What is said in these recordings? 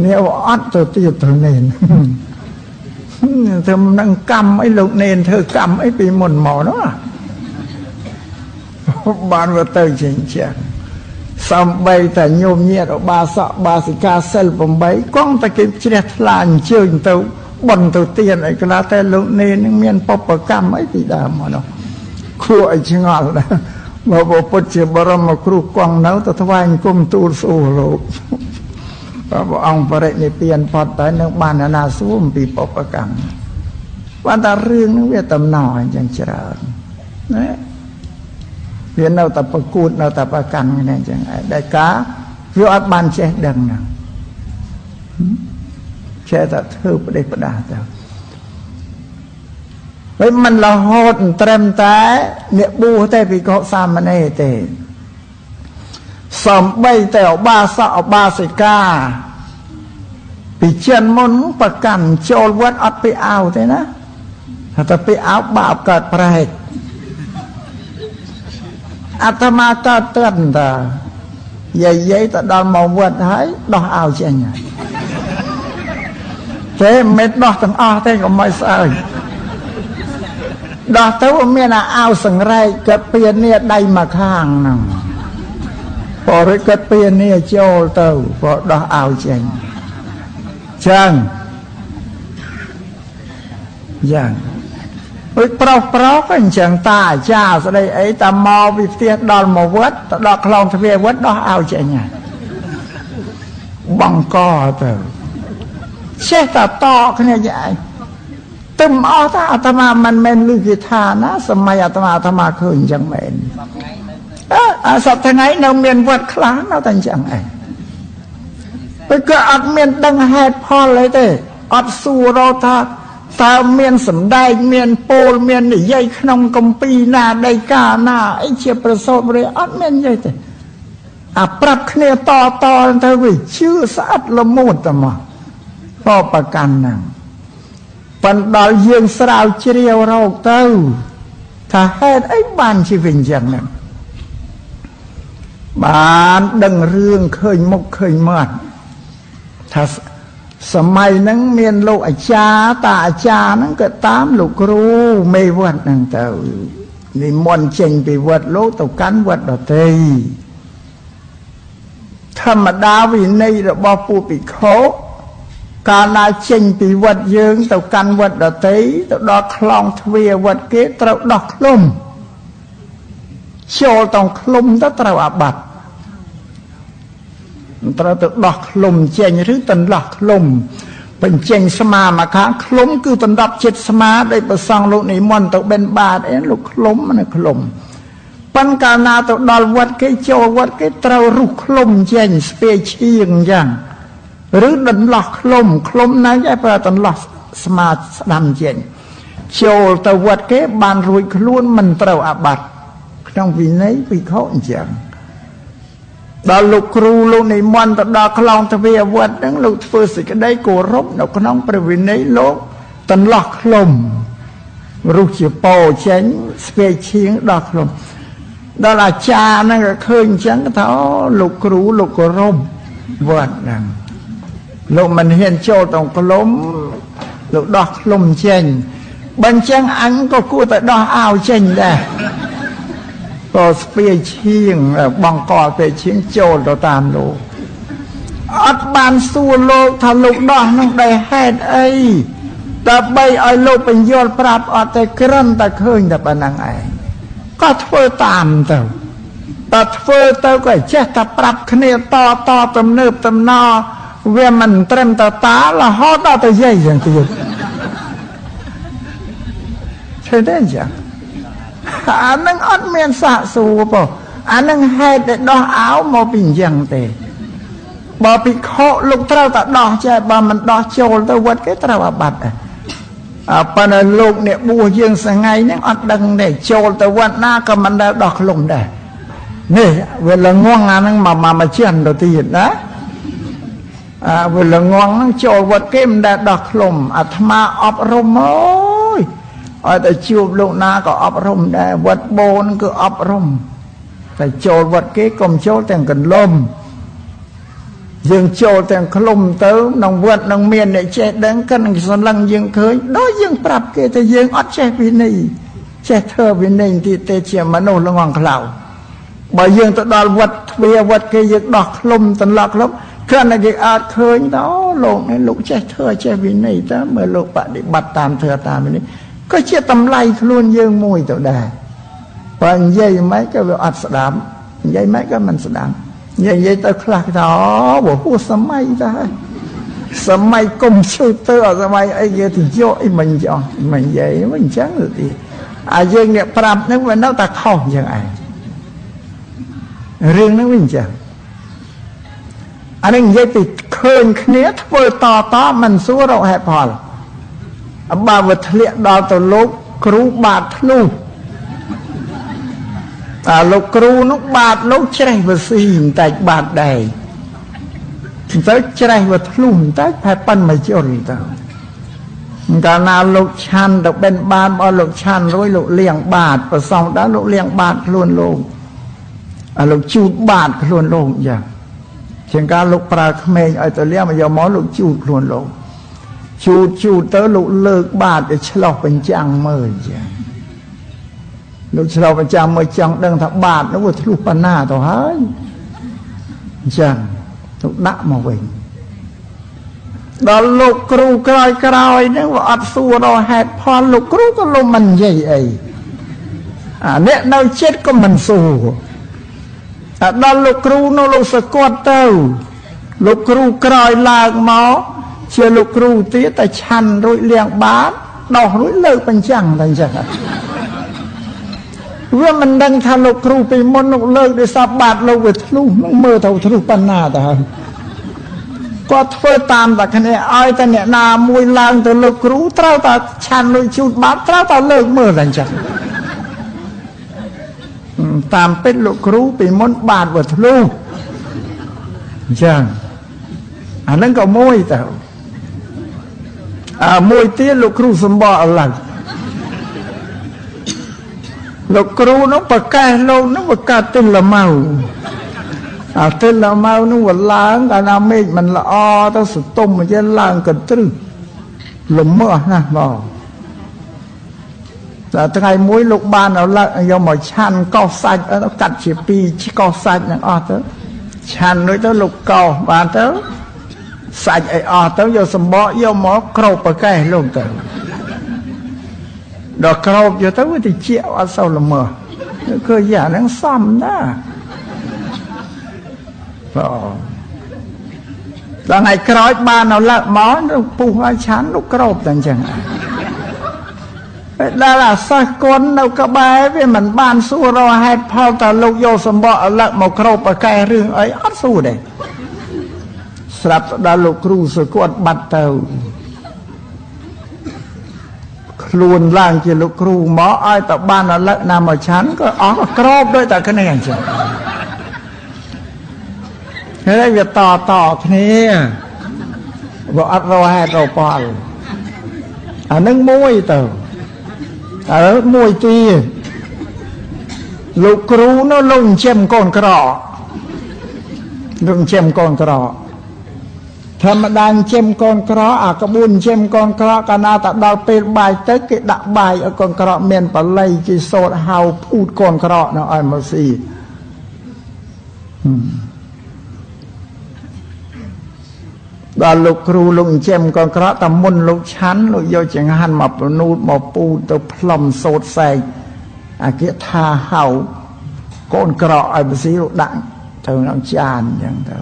เนี่ยว่าอัดตัวที่อยู่ตรงเนนเธอมันนั่งกำไอ้ลูกเนนเธอกำไอ้ปีหม่นหมอเนาะบานว่าเตยจริงเชียสัมใบแต่โยมเนี่ยเราบาสะบาสิกาเซลปมใบกล้องตะกิบเชียทลานเชื่อตัวบนตัวเตียนไอ้กระแต่ลูกเนนเมียนปอบประกำไอ้ปีดาหมอเนาะครัวไอ้ชิงอลนะมาบอกปฏิบัติมาครูกวางเนาแต่ทวายกุมตูสูโลกบอกองค์พระเนี่ยเปลี่ยนพอตายนึกบ้านนาซูมปีปปกังวันตาเรื่องนึกเวทตำหน่อยอย่างเจริญนะเรียนเอาแต่ประกูดเอาแต่ประกันอะไรอย่างไรได้ก้าเรียกบ้านเช็ดดังนั่งเช็ดแต่เธอประเดี๋ยวประดาแต่ไอ้มันละหดเตรมแต่เนี่ยบูแต่ปีกสามมันไอเตสมใบแต่บาสะบาสิกาปีเชียนมนประกันโจรวัดอัดไปเอาเตนะแต่ไปเอาบาปเกิดประเหตุอาตมาก็เตือนแต่ใหญ่ๆแต่ดอนมองวัดให้ดอกเอาเช่นไงเจ้เม็ดดอกตั้งอ้อเต้ก็ไม่ใส่ดอกเต้ว่าเมียน่ะเอาสังไรเกิดเปลี่ยนเนี่ยได้มาข้างนั่งพอริกเปลี่ยนเนี่ยโจลเต้าพอดอกเอาเช่นยังเฮ้ยเปล่าเปล่าก็เฉียงตาจ้าสไลไอ้ตามอวิเตียดอนมาวัดดอกคลองทะเลวัดดอกเอาเช่นไงบังก้อเต้าเช็ดตาโตขนาดใหญ่ตึมอ้อถ้าอาตมามันเมนลูกิธานะสมัยอาตมาคืนจังเมนสับทางไหนเราเมียนวัดคล้างเราตั้งจังไงไปเกิดอัดเมียนดังแฮดพอเลยเต้อัดสู่เราท่าตาเมียนสมได้เมียนโปลเมียนใหญ่ขนมกมปีนาได้กาหน้าไอเชียประสบเลยอัดเมียนใหญ่เต้อับปรับเนื้อต่อเธอวิชื่อสะอาดละมุดแต่มาก็ประกันนั่งปันดาวเยืองสราวเชียวเราเต้าถ้าแห่ไอ้บ้านชีวิตอย่างนั้นบ้านดังเรื่องเคยมกเคยมัดถ้าสมัยนั้นเมียนโลกอาจารย์ตาอาจารย์นั้นก็ตามลูกครูไม่วัดนั่งเต้านี่มนเชงไปวัดโลกตกกันวัดดอเตยธรรมดาวินัยระบอบปูปิโคการนาเชิงปีวัดเยืองเต่ากันวัดดอกเตยเต่าดอกคลองทวีวัดเกศเต่าดอกลุ่มโชว์ต้องคลุมเต่าเต่าอาบัตเต่าเต่าดอกลุ่มเจงหรือตันดอกลุ่มเป็นเจงสมามาค้างคลุมคือตันดับเจ็ดสมาได้ประสังลูกนิมนต์เต่าเบนบาดเอ็นลูกคลุมมันคลุมปัญการนาเต่าดอกวัดเกศโชว์วัดเกศเต่ารุกคลุมเจงสเปเชียงยังหรือดันหลอกคลมนะยายประตันหลอกสมาดำเย็นโชว์ตะวัดเก็บบานรวยคล้วนมันเต่าอาบัติต้องวินัยวิเคราะห์เฉียงดาวลูกครูลูกในมอนตะดาวคลองทะเบียวัดนั่งลูกเฟอร์สิกได้โกรบเราก็น้องประวินัยโลกตันหลอกคลมรู้เฉียบโป้เฉียงสเปเชียงดาวคลมดาวอาจารย์นั่นก็เคยเฉียงเท้าลูกครูลูกโกรบวัดนั่งโลกมันเห็นโจตองกลมโลกดอกลมเชนบัญชีอังก็กู้แต่ดอกอ้าวเชนได้ก็สเปียชิงบังกอเปียชิงโจเราตามโลกอัดบานสู้โลกถ้าลูกดอกนั่งได้แฮดไอ้แต่ใบไอ้โลกเป็นยอดปราบอัดแต่กระนแต่เคยแต่ปนังไอ้ก็เฟื่อตามเต่าแต่เฟื่อเต่าก็เจ๊แต่ปรับคะแนนต่อตำเนิบตำนอเวียมันเตรียมตาตาละฮอตเอาแต่ใหญ่อย่างเดียวใช่ได้ยังอันนั้นอัดเมียนสะสูบอันนั้นให้แต่ดอกอ้าวมาปิ่งยังเตะบ่อปิดเขาลูกเท่าแต่ดอกใช่บ่มันดอกโจลตะวัดก็เท่าบัดปนลูกเนี่ยบูเยี่ยงสังไงนั่งอัดดังเนี่ยโจลตะวัดหน้าก็มันได้ดอกลมได้นี่เวลาง่วงงานนั่งมาเชื่อนเราตีเห็นนะเวลางวงนั่งโจวัดเก็มได้ดอกลมอาตมาอบรมโอ้ยแต่ชิวลูกนาก็อบรมได้วัดโบนก็อบรมแต่โจวัดเก็มโจแต่งกันลม dương châu thằng khom tới nông vượt nông miền để che đắng cân sơn lăng dương khơi đó dương bạp kia thì dương ót che vì này che thơ vì này thì tê chè mà nô là hoàng khẩu bởi dương tụi đo vượt về vượt kia dương đọt khom tận lọt lắm cân này cái ót khơi đó lộn này lũ che thơ che vì này ta mở lục bạn để bắt tam thơ tam nàyก็เชื่อตำไลล้วนเยื่อมวยตัวได้ปอนเย่ยไหมก็อัดสดามเย่ยไหมก็มันสดามเย่ยเย่ยตัวคลาดอ๋อบอกผู้สมัยได้สมัยกรมชูเตอร์สมัยไอ้เย่ถึงโยไอ้มันยอมันเย่ยมันจังหรือตีอาเย่ยเนี่ยปราบนึกว่าน้าตาข้องยังไงเรื่องนั้นวิ่งจังอันนี้เย่ยติดเคลื่อนเนี้ยเปิดต่อมันสู้เราแหบพอบาวัตเลียดาวตลกครูบาดลูกแต่ลูกครูนุกบาดลูกใช่ไหมสิแต่บาดใดแต่ใช่ไหมลูกแต่แพ้ปั้นไม่จนแต่การนาลูกชันดอกเป็นบาดบอลูกชันร้อยลูกเลี้ยงบาดประสองด้านลูกเลี้ยงบาดล้วนลงลูกจูบบาดล้วนลงอย่างเช่นการลูกปลาเมย์ไอตัวเลี้ยงมันยอมมอลูกจูบล้วนลงชูเตอลุเลิกบาดจะฉลองเป็นจังเมื่อจ้ะลุฉลองเป็นจังเมื่อจังเดินทางบาดนึกว่าทะลุปนหน้าต่อให้จังลุดะมาเวงตอนลุกรูกลอยกลอยนึกว่าอัดสัวเราแหกพอลุกรูก็ลมมันใหญ่เนี่ยเราเช็ดก็มันสัวตอนลุกรูเราลุสกอตเตอลุกรูกลอยลากหมอเชื่อลูกครูตีแต่ชันรุ่ยเลี้ยงบ้านดอกรุ่ยเลิกเป็นจังแต่จังว่ามันดังทาลูกครูไปมนกเลิกได้สับบาทเราเวทลูกเมื่อเท่าทะลุปันหน้าแต่ก็เท่าตามแต่คะแนนอ้อยแต่เนี่ยนามวยลางแต่ลูกครูเท่าแต่ชันรุ่ยชุดบ้านเท่าแต่เลิกเมื่อแต่จังตามเป็นลูกครูไปมนบาทเวทลูกจังอันนั้นก็มวยแต่มวยเตี้ยลูกครูสมบัติอะไรลูกครูน้องปากกาโลน้องปากกาเต็มละเมาเต็มละเมาน้องวันล้างการน้ำเมฆมันละอ้อถ้าสุดต้มมันจะล้างกันตื้อลมเมื่อนะบอกแต่ทั้งไงมวยลูกบ้านเราละยอมหมอชันก็สั่นเรากัดเฉียบปีก็สั่นอย่างอ้อเต้ชันด้วยเต้ลูกเก่าบ้านเต้สัจไออเต้ายสมบ่ยหมอครบปะแก่ลงเต้ดอกครบอยู่เต้าที่เชี่ยวอัศวละเมอเคยอย่านั่งซ้ำนะแล้วไงคร้อยบ้านเอาละหมอปูหัวฉันลูกครบต่างจังดาราสักคนเรากระบายไปเหมือนบ้านสู้เราให้พอแต่ลูกโยสมบ่ละหมอครบปะแก่เรื่องไออัศวเลยสลับดาลูกครูสกอตบัตเตอร์ครูนล่างเจลูกครูหมอไอต่อบ้านละนามฉันก็อ๋อกรอบด้วยแต่คะแนนเฉยเฮ้ยอย่าต่อนี้บอกอัดเราให้เราปอนอันนั้นมวยเตอร์มวยตีลูกครูนั่นลงเชี่ยมก้นกระลงเชี่ยมก้นกระธรรมดาเชี่ยมกองกระอากระบุญเชี่ยมกองกระกานาตะดาวเป็นใบเตะกิดใบกองกระเมียนปะไลกิโซดเฮาพูดกองกระนะไอ้มาซีตอนลูกครูลุงเชี่ยมกองกระตะมุนลูกชั้นลูกโยเจียงหันมาปนูดมาปูตะพลอมโซดใส่อาเกธาเฮากองกระไอ้มาซีลูกดังเท่าน้องจานอย่างเท่า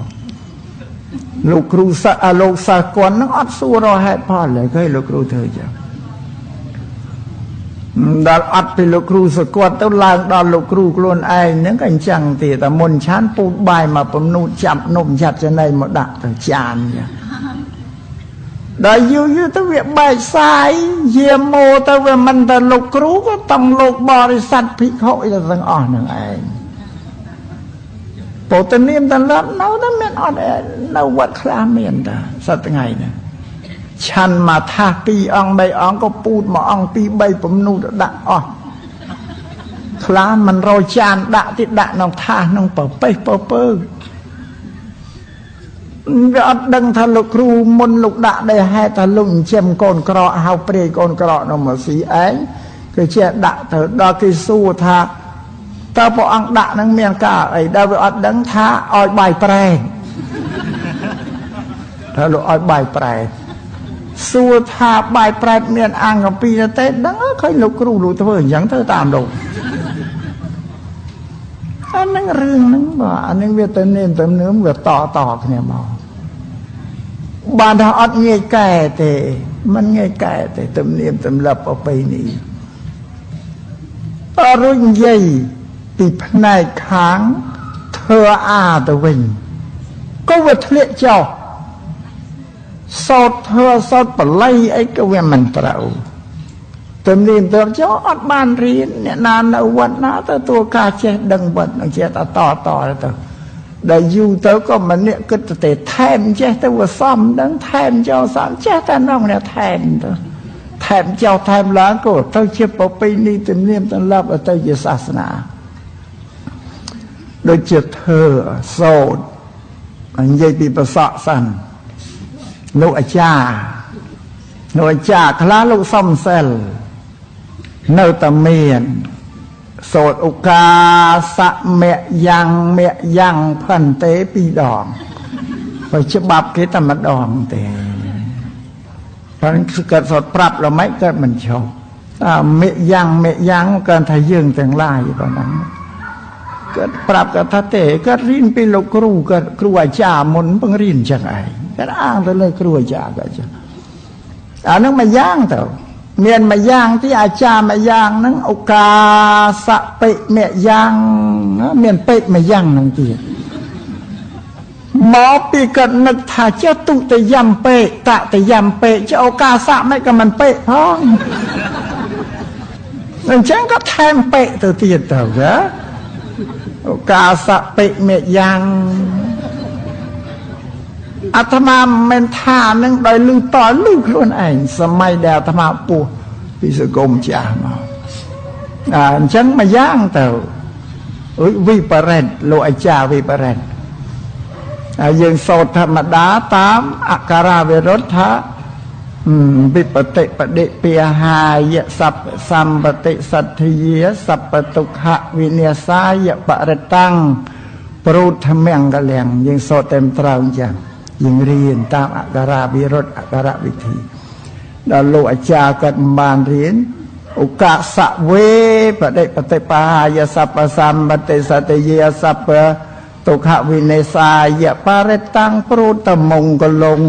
ลูกครูสะลูกสะกวนนักอัดสู้เราให้พ่อเลยก็ให้ลูกครูเธอจ้ะดาอัดไปลูกครูสะกวนต้องลางดาลูกครูกลวนไอ้เนื้อกันจังตีแต่มนชั้นปูบายมาปมนูจับนมจัดจะในมาดักแต่จานจ้ะดาอยู่ตะเวียบใบสายเยี่ยมโมตะเวียมันแต่ลูกครูก็ต้องลูกบริษัทพิฆาตจะต้องอ่อนหนึ่งไอ้ปกตินี่มันรับเราถ้ามันอ่อนแอเราวัดคลาเมียนตาสัตย์ไงนะฉันมาท่าปีอ่องใบอ่องก็ปูดมาอ่องปีใบผมนู่นด่าอ่อนคลามันเราจานด่าติดด่าน้องท่าน้องเปิดเปิด ดังทะลุครูมนลุกด่าได้ให้ทะลุเชี่ยมโกนกระหาวเปรีโกนกระนมสีแองคือเชี่ยด่าเถิดดากิสูธาตาพออังด่านังเมียงกาไอ้ดาวอัดดังท้าออยใบแปรงทะลุออยใบแปรงสูธาใบแปรงเมียนอังกับปีนาเต้ดังเคยลุกครูรู้เธออย่างเธอตามดูอันนั้นเรื่องนั้นบ่อันนั้นเวทเน้นเติมเนื้อเวทต่อเนี่ยบ่บานทอดเงยแก่เตะมันเงยแก่เตะเติมเนื้อเติมหลับเอาไปนี่อรุณใหญ่ติดในค้างเธออาตะวินก็เวทเลี้ยเจ้าสอดเธอสอดปลายไอ้ก็เวมันเปล่าเติมเรียนเติมเจ้าอัดบ้านเรียนเนี่ยนานเอาวันนะแต่ตัวกาเช็ดดังบัดเช็ดต่อแล้วเติมได้ยูเติมก็มันเนี่ยก็จะเตะแทมเช็ดแต่ว่าซ้ำดังแทมเจ้าสามเช็ดแต่น้องเนี่ยแทมเติมแทมเจ้าแทมล้างก็เติมเช็ดปอบไปนี่เติมเรียนเติมรับเติมยึดศาสนาโดยเจ็ดเธอโสดอันใหญ่ปีประสาสั่นโนอาจาโนอาจาคลาลูกซ้ำเซลเนื้อตะเมียนโสดอุกาสะเมะยังพันเตปีดองไปฉบับคิดแต่มาดองเตะเพราะนั้นเกิดสดปรับเราไม่เกิดมันชอบเมะยังการทะยึงแต่งไล่ตอนนั้นเกิดปรับกับทะเตะก็รินไปลกครูก็ครูอาจารย์มนเพิ่งรินจังไงก็อ้างแต่เลยครูอาจารย์ก็จะเอานั่งมาย่างเถอะเมียนมาย่างที่อาจารย์มาย่างนั่งอุกาสะเปะเมะย่างเมียนเปะมาย่างนั่งตีหมอปีกนึกถ้าเจ้าตุแต่ยำเปะตะแต่ยำเปะเจ้าอุกาสะไม่ก็มันเปะพ้องนั่นฉันก็แทนเปะตัวตีเถอะนะอุกาสะเปะเมะย่างอาตมาเมนท่านึงโดยลือต่อลือล้วนเองสมัยเดียวอาตมาปูพิสกมจ่ามาฉันมาย่างเต่าวิปเรนโลอาจาวิปเรนยังโสดธรรมดาตามอักราเวรถะวิปเตปเดเปียหายะสัพสัมปติสัตถิเยสัพปตุขะวิเนสายะปะระตังปรูธเมงกะแหลงยังโสดเต็มตราวจังยิ่งเรียนตามอักขระวิรถอักขระวิธีดาโลอาจารย์กัดบานเรียนอุกาสะเวปเดปเตปายะสัพสัมปติสัตติเยสัพตุขวิเนสายะปะระตังปรูตมงกลง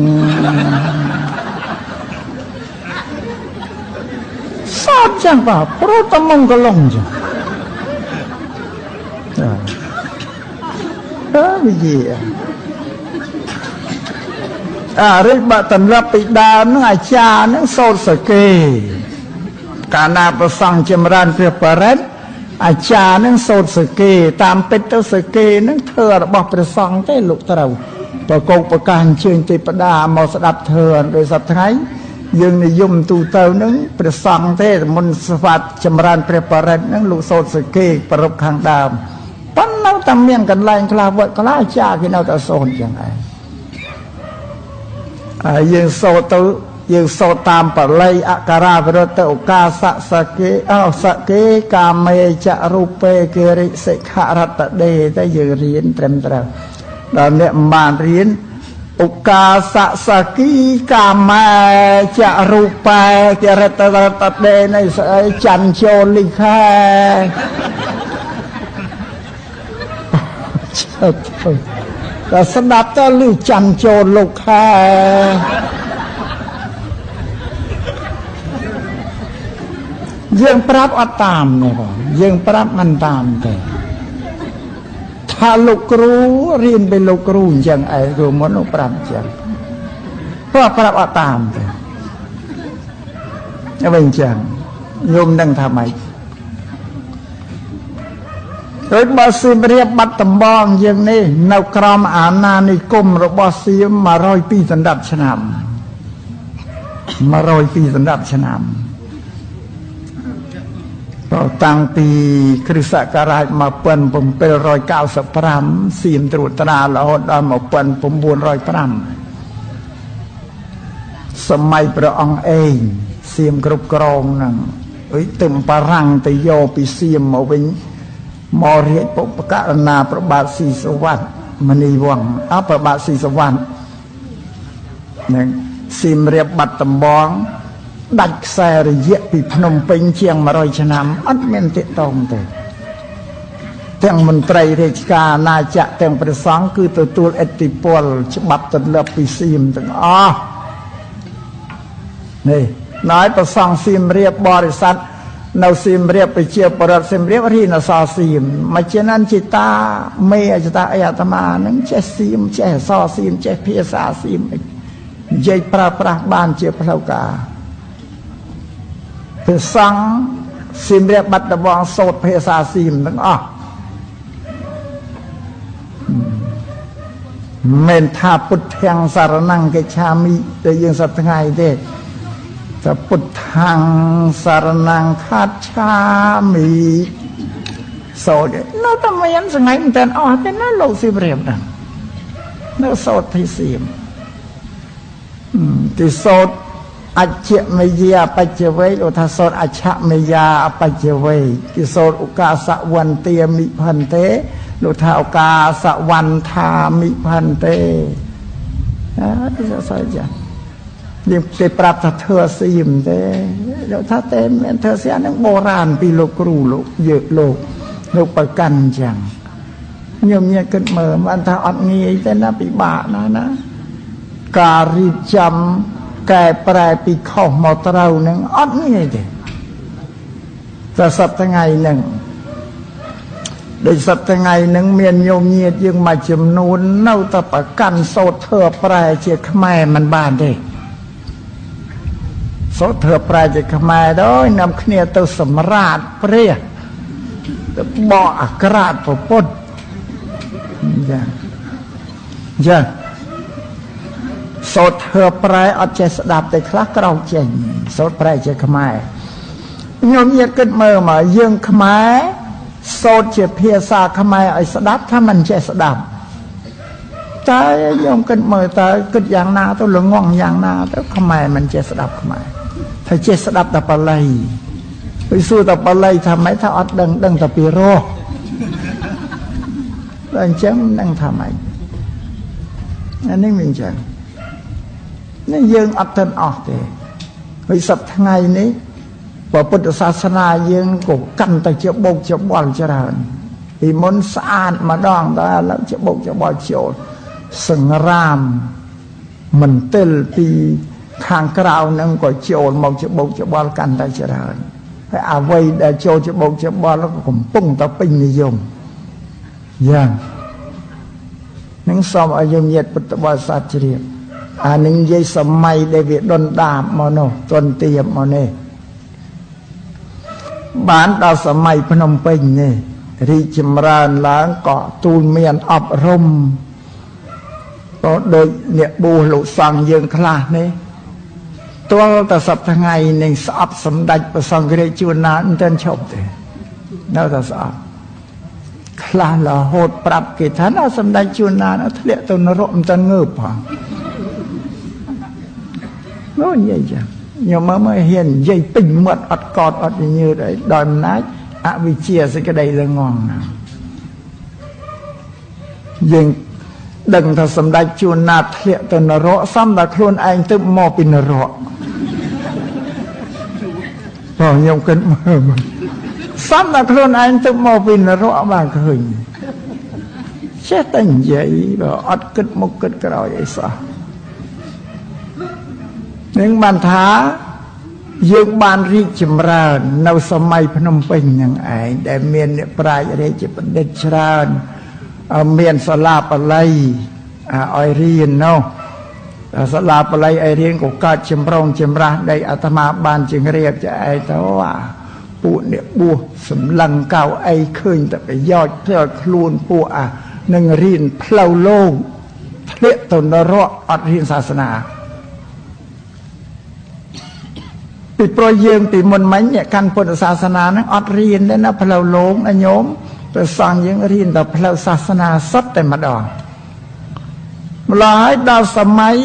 สอบจังป่ะปรูตมงกลงจ้ะวิธีริบตันรับปิดาหนังอาจารย์หนังโซลสเกการนาประสังเจมรันเพื่อประเรศอาจารย์หนังโซลสเกตามเป็นเตสเกหนังเธอบอกประสังได้ลุกเต่าประกอบประการเชิงติปดาหมอสดับเธอโดยสัตย์ไงยังนิยมตูเต่าหนังประสังได้มนสวัสดิ์เจมรันเพื่อประเรศหนังลุกโซลสเกประรบขังดามปั้นเน่าตำเมียงกันไล่คลาบกลาจ่ากินเอาแต่โซนยังไงยังโสตยังโสตามปะไลอักราเวรตโอกาสะสเกอ้าวสเกกามเมจะรูปเปเกริสิขารตะเดได้ยังเรียนเต็มตอนนี้มาเรียนโอกาสะสเกกามเมจะรูปเปเกริตะเดในจันโชลิคาแต่สนับตะลือจันโจลูกแค่ยังปรับอัตตามเนี่ยบ่ยังปรับมันตามแต่ถ้าลูกรู้เรียนไปลูกรู้ยังไอ้รู้มันปรับจังเพราะปรับอัตตามแต่จะเป็นจังโยมนั่งทำไมโดยบอสีเรียบบัตตบองอย่างนี้นาวกรามอาณานิคมรบอสีมาร้อยปีสันดับชนามมาร้อยปีสันดับชนาม ตั้งปีคริสต์ศักราชมาเปิลผมเป็น193สีมตรุตราแล้วได้มาเปิลผม400สมัยพระองค์เองเสียมกรุบกรองนั่งเต็มปรังแต่โยปิเสียมเอาไปมอริปปกะนาประบาทศรีสวัสดิ์มณีวังประบาทศรีสวัสดิ์นั่งเสียมเรียบบัดตำบองดักแสระเยะปีพนมเปงเชียงมารอยชนะอัดเมนเตตองเตะแตงมนตรีเทศกานาจะแตงประสังคือตัวตูลเอติปอลฉบับตันเล็บปีเสียมตั้งนี่นายประสังซีมเรียบบริษัทเราซีมเรียบไปเชียบประซีมเรียบที่นาซาซีมมาเจนันจิตาเมยจิตาอายตมานั่งเจซีมเจซาซีมเจเพียซาซีมเจปราปราบ้านเชียบพระกาประสังซีมเรียบบัตรบองโสดเพียซาซีมนั่งเมนทาพุทธแห่งสารนังเกชามิแต่ยังสัตย์ไงเด็กจะพุทธังสารนังคาชามีโสดน่าทำไมยังสงสัยมันแต่อ๋อเป็นน่าโลสิเรียบนั่นน่าโสดที่เสียมที่โสดอัจฉริมยาปัจเจเวโอทัสโสดอัจฉริมยาปัจเจเวที่โสดอุกาสวันเตียมิพันเตโลทาอุกาสวันทามิพันเตที่จะสอยจันยิ่งไปปรับถ้าเธอซีมเด้เดี๋ยวถ้าเต็มเธอเสียนั่งโบราณปีโลกรูโลกเยอะโลกโลกประกันจังโยมเนี่ยเกิดเมื่อวันถ้าอัดงี้แต่น่าปีบะนะนะการิจำแก่แปรปีข้อมอตเรานั่งอัดงี้เด้แต่สัปดาห์ไงนั่งโดยสัปดาห์ไงนั่งเมียนโยมเนี่ยยังมาจำนวนเน่าตะประกันโซเธอแปรเชี่ยขมายมันบานเด้โซเธอปลายจะขมายด้วยนำเขียตัวสมราชเปรี้ยบ่ออักราชปปดยังโซเธอปลายอัดเจสดาบแต่คลักเราเจนโซปลายจะขมายโยมยักษ์เมื่อมายื่นขมายโซเจเพียซาขมายไอสดาบถ้ามันเจสดาบตายโยมกันเมื่อตายกึดอย่างนาตัวหลงง่องอย่างนาแล้วขมายมันเจสดาบขมายถ้าเจสดับตะปะไลไปสู้ตะปะไลทำไมถ้าอัดดังตะปีโรดังเจ้านั่งทำไมอันนี้มินจังนี่ยังอัดทันออกเตะไปสับทั้งไงนี้พระพุทธศาสนายังกบกันแต่เจ้าบกเจ้าบอลเจ้าหันอีมนสะอาดมาดองตาแล้วเจ้าบกเจ้าบอลเชียวสังรามมันเตลปีทางกราวนั่งก็โจรมองจะบอกจะบอลกันได้เจริญให้อาวัยได้โจรจะบอกจะบอลแล้วก็ผมปุ้งตะปิงนิยมอย่างนั่งสอบอายุเย็ดปุตตะบาสัจเรียบนั่งเยสมัยเดวิดดนดามโนตนเตียมโนบ้านดาวสมัยพนมเปญเนี่ยริจมรานล้างเกาะตูนเมียนอบรมก็โดยเนี่ยบูหลุสังยืนคลาเนี่ยตัวแต่สับทั้งไงหนึ่งสับสมดัยประสังเกเรจูนาอินเทนชอบเลยแล้วแต่สับคลาละโหดปรับกิจฐานสมดัยจูนาทะเลตัวนรกมันจะเงือบป่ะโน่นใหญ่จ้ะโยมเมื่อเห็นใหญ่ปิ่งหมดอดกอดอดอย่างนี้เลยดอยมันนักอวิเชียสิกระไดละงองนะยิงดังถ้าสมได้จูนาทะเลตัวนรกซ้ำแต่โคลนเองตึบมอปินรกพอยมกันเมื่อมันซ้ำแต่โคลนเองตึบมอปินรกบางคืนเช่นตั้งใหญ่แบบอัดกึดมกกึดกระไรซะหนึ่งบรรทาเยื้องบานริจมราณในสมัยพนมเปญยังไงแต่เมียนปลายอะไรจะเป็นเดชราณเมียนสลาปไลไอเรียนเนาะสลาปไลไอเรียนก็กาจิมรองจิมราได้อาตมาบานจึงเรียกจะไอแต่ว่าปูเนี่ยปูสำลังเก่าไอขึ้นแต่ไปยอดเพื่อคลูนปูอ่ะหนึ่งเรียนเพลาโลกทะเลตนรกอัดเรียนศาสนา ติดโปรยเยืองติดมนไม้เนี่ยการปฏิศาสนานั้นอดเรียนได้นะพลาวโลงนะโยมไปฟังยังเรียนแต่พลาวศาสนาสดแต่มาดองหลายดาวสมัย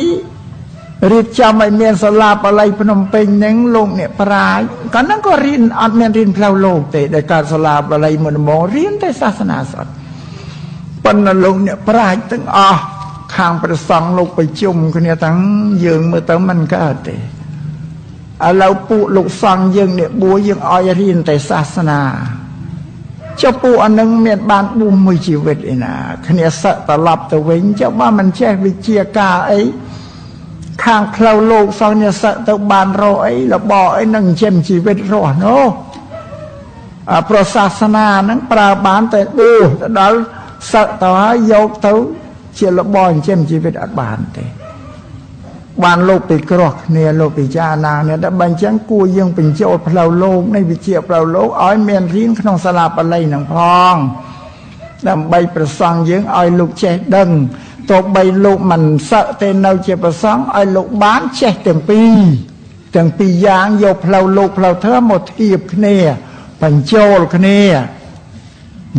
รีดจำไอเมียนสลาปอะไรพนมเปญยังลงเนี่ยปลายก่อนนั้นก็เรียนอัดเมียนเรียนพลาวโลงแต่ในการสลาปอะไรมนโมเรียนแต่ศาสนาสดปัณณลงเนี่ยปลายตั้งอ๋อข้างประสังลงไปจุ่มคนเนี่ยตั้งยืงเมื่อตั้งมันก็เตะเราปูลูกฟังยืงเนี่ยบัวยืงออยรินแต่ศาสนาเจ้าปูอันนึงเมียนบ้านบูมวยชีวิตเองนะคนเนี่ยสะตลับตะเวงเจ้าว่ามันแช่วิเชียกาไอ้ข้างเพลาโลกฟังเนี่ยสะตะบานรอไอ้ระบอไอ้นั่งเช่มชีวิตรอโน่พระศาสนานั่งปราบานแต่ดูแต่ดัลสะตะยกเท้าเชี่ยวบอลเชี่ยมชีวิตอัดบานเตะบานโลกปีกรอกเนี่ยโลกปีจานาเนี่ยแต่บัญชังกูยังเป็นเจ้าเพลาโลกในวิเชียเพลาโลกอ้อยเมียนริ้นขนมสลับอะไรหนังพองดำใบประสังยังอ้อยลูกแช่ดังตกใบลูกมันสะเตนเอาเชี่ยประสังอ้อยลูกบ้านแช่เต็มปียางโยเพลาโลกเพลาเธอหมดทีบเนี่ยปัญโจลเนี่ย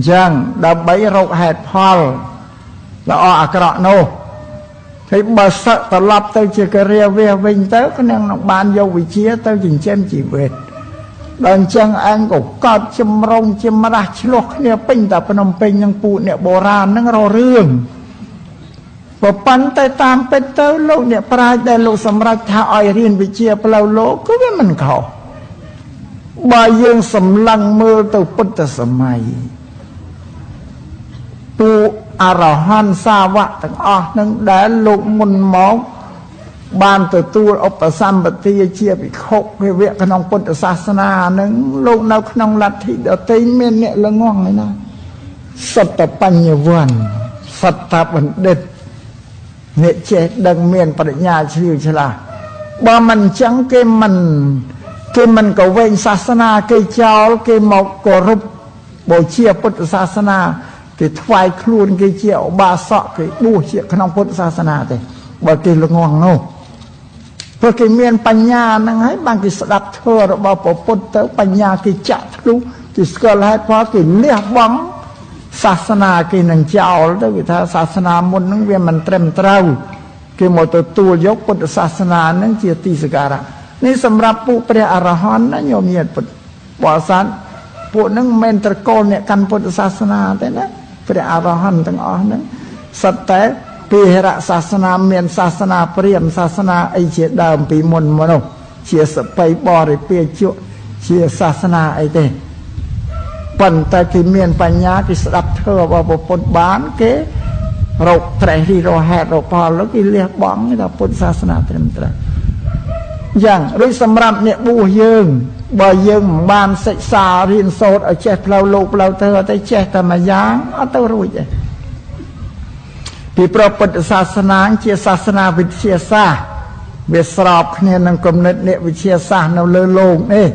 ยังดำใบเราแหดพอลแล้วอากระโนที่บาสตลับเต้าเจกเรียเววิงเต้าก็นั่งบานโยวิเชียเต้าจิงเจมจีเวดดังจังอังกุกอดจำรงจำราชลกเนี่ยเป็นแต่พนมเป็นยังปูเนี่ยโบราณนั่งรอเรื่องปปันแต่ตามเป็นเต้าโลกเนี่ยปลายแต่โลกสำราชาอ้อยเรียนวิเชียเปล่าโลกก็ไม่มันเขาบายังสำลังมือเต้าพุทธสมัยปูอารหันสาวะตั้งอ๋อนั่งแดนลูกมุนหมอกบานตัวตัวอปสัมปติเชียบอีกหกเวียกนองปนศาสนานั่งลูกนักนองลัทธิเดตเมนเนี่ยละง่วงเลยนะสัตปัญญวันสัตบัณฑิตเนเจดังเมียนปริญญาชื่อชลาบ่มันจังเกมันก็เวงศาสนาเกยเจ้าเกยหมอกกรุบโบเชียปนศาสนากิทวายครูนกิเจียวบาสะกิบูเชียขนมพุทธศาสนาเตะบางกิละงองโนเพื่อกิเมียนปัญญานั่งให้บางกิสดับเธอเราบอกพุทธปัญญากิจะทะลุกิสกลายพอกิเลี้ยวังศาสนากินังเจ้าแล้ววิทาศาสนามนนั่งเวียนมันเตร็มเต้ากิหมดตัวยกพุทธศาสนานั่งเจียตีสการะนี่สำหรับปุเปรอรหันนั่งโยมเย็นปุปอสันปุนั่งเมนตรโกนเนี่ยกันพุทธศาสนาเตะนะพระอรหันต์ทั้งอ๋อนั้นสัตย์แต่ปีเหระศาสนาเมียนศาสนาเปรียมศาสนาไอเชียดามปีมนมโนเชียสไปบอริเปียจุเชียศาสนาไอเตปันแต่กิเมียนปัญญากิสดับเธอว่าบุปบานเกเราไตรที่เราแหดเราพอแล้วกิเลียบ้องนี่เราพุทธศาสนาเต็มตระอย่างโดยสำรับเนี่ยบูเยิงบายึงบานศึกษาเรียนโสดเอาเช็ดเราลูกเราเธอได้เช็ดธรรมยางอัตรู้ใจปีประปฏิศาสนาเชียศาสนาวิเชียศาเวสรอบเนี่ยนำกำเนิดเนี่ยวิเชียศาเราเลื่อนลงเนี่ย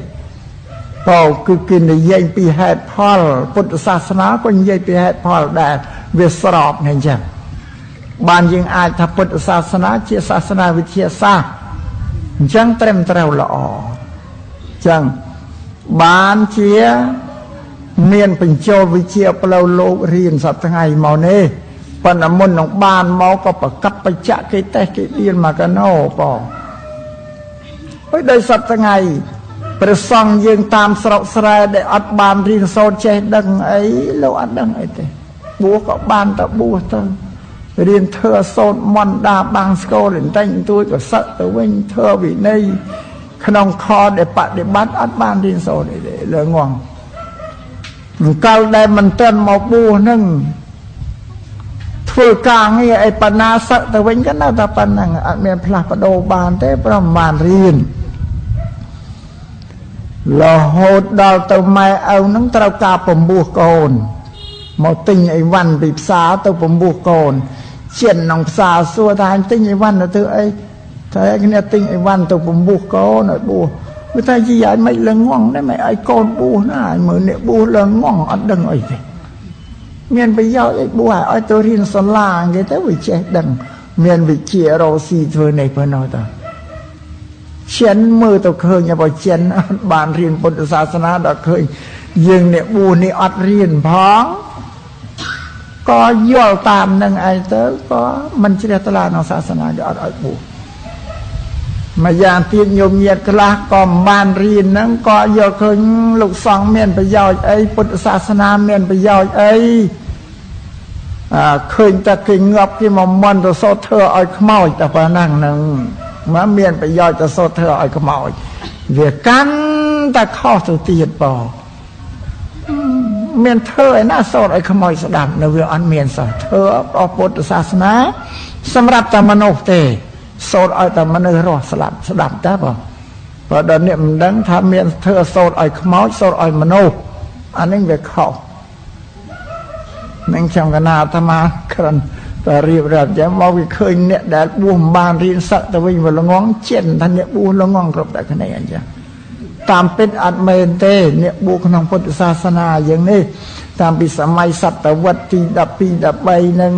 เป่าคือกินในเย็นปีแห่พอลปฏิศาสนาคนเย็นปีแห่พอลได้เวสรอบเนี่ยจ้ะบานยิงอาถรรพ์ปฏิศาสนาเชียศาสนาวิเชียศาจังเตรียมเตาละอจังบานเชียเมียนเป็นโจวิเชียเปล่าโลกเรียนสัตย์ไงเมาเน่ปนมนของบานเมาก็ประกับประจักษ์กิเตกิเดียนมากันโน่ปอไว้ได้สัตย์ไงประซองยิงตามสระสระได้อัดบานเรียนโซเจดังไอ้เราอัดดังไอ้เตบัวก็บานตะบัวเตเรียนเธอโซนมอนดาบางสกอเล่นแต่งตัวก็สัตย์แต่เว้นเธอวินัยขนมคอเด็ดปะเด็ดบัดอัดบ้านดินโซเด็ดเลืองงเก่าได้มันเต้นหมอบูนึ่งทุกกลางนี่ไอปนาสะแต่เว้นก็น่าตาปนังอัดเมียนพลาปโดบานได้ประมาณเรียนเราโหดดาวตัวไม่เอาน้องเต้ากาปมบูโกนหมอติงไอวันปีศาตัวปมบูโกนเชียนน้องสาวสัวทานติงไอวันนะเธอไอถ้าไอ้คนนี้ติงไอ้วันตัวผมบูโก้หน่อยบูไม่ใช่ยี่ยายไม่เลื่อนง่วงได้ไหมไอ้โกนบูน่าเหมือนเนี่ยบูเลื่อนง่วงอัดดังไอ้สิเมียนไปเย้าไอ้บัวไอ้ตัวรินสลางไอ้แต่วิเชียดังเมียนวิเชียเราซีเธอในพนอตา เชียนมือตัวเคยอย่าบอกเชียนบานเรียนปนศาสนาดอกเคยยิงเนี่ยบูนี่อัดเรียนพ้องก็ย่อตามนังไอเตอร์ก็มันเฉลี่ยตลาดของศาสนาจะอัดอัดบูมายามตีนโยมเยียดกระก็บานเรียนนั่งก็ย่อเคยลูกสองเมียนไปย่อยไอปนศาสนาเมียนไปย่อยไอเคยจะเคยเงือบที่มันมันตัวโซเธอไอขมอยแต่พานั่งนั่งมาเมียนไปย่อยจะโซเธอไอขมอยเวียกันแต่ข้อสุดที่จะบอกเมียนเธอไอ้น่าโซดไอ้ขมอยสดับในเวอันเมียนสเธอออกปฎศาสนาสำหรับแต่มโนเตโซดไอ้แต่มโนรอสลับสดับได้ป่ะเพราะเดี๋ยวนี้มันดังทำเมียนเธอโซดไอ้ขมอยโซดไอ้มโนอันนี้เวียเข้านั่งชมกันนาธรรมาครันแต่รีบรับจะมาวิเคยเนี่ยแดดบูมบานรีนสัตตะวิญญาณงองเช่นท่านเนี่ยบูละงองกรบแต่คะแนนจ้ะตามเป็นอัตเมเตเนี่ยบุคคลของพุทธศาสนาอย่างนี้ตามปีสมัยสัตวัตถีดับปีดับใบหนึ่ง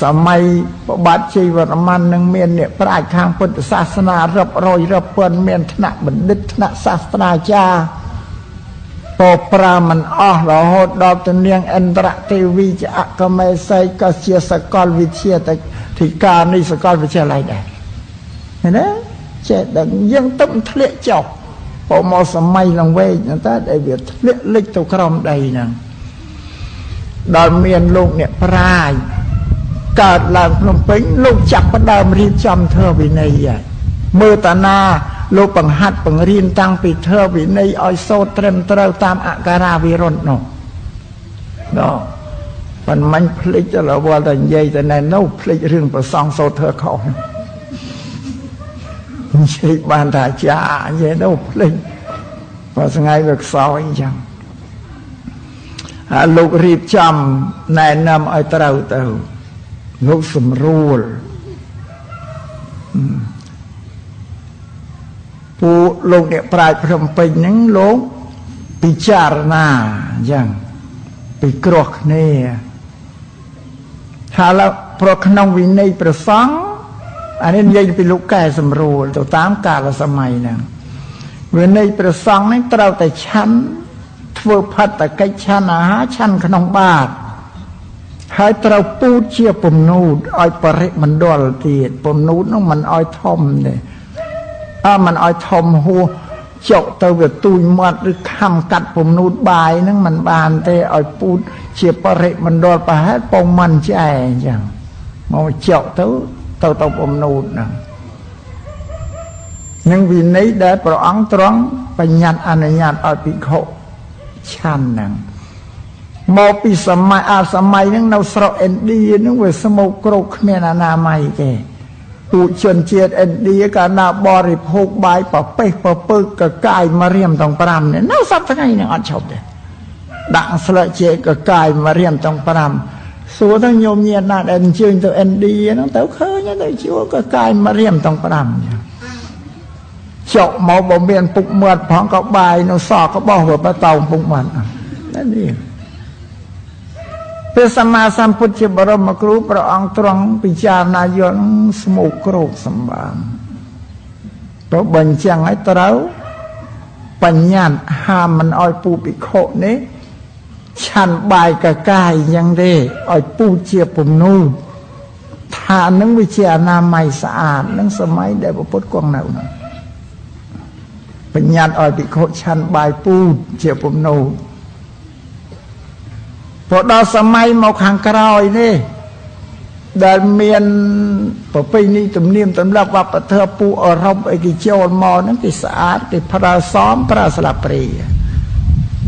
สมัยปบัติชีวรมันหนึ่งเมียนเนี่ยประการข้างพุทธศาสนารับรอยรับเปนเมียนธนะบัณฑิตธนะศาสนาจาโตปรามันอ้อหล่อหดดอกตะเนียงอันตรทีวีจะอักเมไซก็เชียสกอลวิเชียแต่ที่การนี่สกอลวิเชียอะไรได้เห็นไหมเจดังยังต้องทะเลเจาะพอมอสมัยลังเวนั่นแต่ได้เบียดเล็กเล็กตัวครองใดนั่งดอนเมียนลูกเนี่ยพรายเกิดหลังลงปิ้งลูกจับประเดิมรีจำเธอวินัยใหญ่มือตานาลูกปังหัดปังรีนตั้งปีเธอวินัยอ้อยโซเตรมเตลตามอาการาวิรนนกเนาะมันมันพลิกจะละว่าแต่ใหญ่แต่ในนู้พลิกเรื่องประซองโซเธอเขาใช่บ้านตาจ่าเย็นเอาเพลินพอสงายเบิกซอยยังลูกรีบจำนายนำไอ้เต่าเต่าลูกสมรูลผู้ลูกเนี่ยปลายพรมไปนั่งลงปิจารณายังปิกรอกเนี่ยถ้าเราพระขนมวินัยประสังอันนี้ยังเป็นลูกแก่สมรูลตัวตามกาลสมัยนั่งเมื่อในประสังนั้นเราแต่ชั้นเทวพัตตะไกชั้นอาหาชั้นขนมบาทให้เราปูเชี่ยปมนูดอ้อยปริมันดอลเตียดปมนูดนั่งมันอ้อยทอมเนี่ยมันอ้อยทอมหัวเจาะเตาเวตุยมัดหรือคำกัดปมนูดบายนั่งมันบานเตอ้อยปูเชี่ยปริมันดอลไปให้ปมมันใจจังมองเจาะเตาเตาปมนูดนะยังวินัยได้พระองค์ตรัสปัญญาอนุญาตเอาปิโคชันนั่งโมปีสมัยสมัยนั่งเราสระเอ็นดีนั่งเวสมุกรุกเมนานาไม่แก่ปูชนเจียดเอ็นดีการนาบริโภคใบปะเป๊กปะเป๊กกะกายมาเรียมตองปรามเนี่ยน่าสับทั้งไงเนี่ยอันชอบเลยดังสระเจียกะกายมาเรียมตองปรามส่วนทั้งโยมเนียนาเอ็นเจียนตัวเอ็นดีนั่งเต้าเคยนั่งเต้าชิวกะกายมาเรียมตองปรามเนี่ยเจาะหมอบเมียนปุกเมือดพองก็บายนสอก็บ่หัวประตองปุกมันนั่นเองพระสัมมาสัมพุทธเจ้าบรมครูพระองค์ตรัสปิจารณาโยนสมุกโรคสมบัติเพราะบัญญัติให้เต้าปัญญาห้ามมันอ้อยปูปิโคนี้ฉันบายกะกายยังได้อ้อยปูเจียปุ่มนู่นทานนั่งวิเชียรนาไม่สะอาดนั่งสมัยได้ประพฤติกองหนาวปัญญาอ่อยปิโคชันบายปูเจียปมโนพอดอสมัยมาขังกระอยนี่เดินเมียนปะปิ้งนี่ตุ่มนิ่มตุ่มลับว่าปะเธอปูอรบไอกิเจียวมอนั่นกิสะอาดกิพระซ้อมพระสลับปรี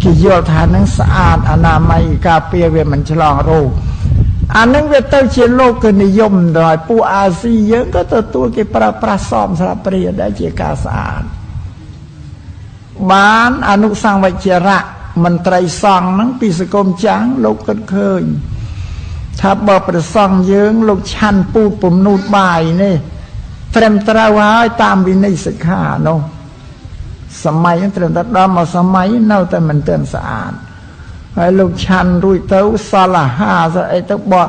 กิเจียวทานนั่งสะอาดอนามัยกาเปียเวมันฉลองโรคอันนั้นเวทเต้าเชียนโลกก็นิยมดอยปูอาซีเยอะก็ตัวกิพระซ้อมสลับปรีได้เจียกาสะอาดบ้านอนุสังวิจระมันไตรสังนั่งปีสกมจังลูกกันเคยถ้าบอกประสังเยื้องลูกชันปูปุ่มนูดบายนี่เตรียมตระวายตามวินัยสิกขาเนาะสมัยนั้นเตรียมตระมาสมัยเน่าแต่มันเตือนสะอาดไอ้ลูกชันรุ่ยเต้าสละหาไอ้เต้าบอก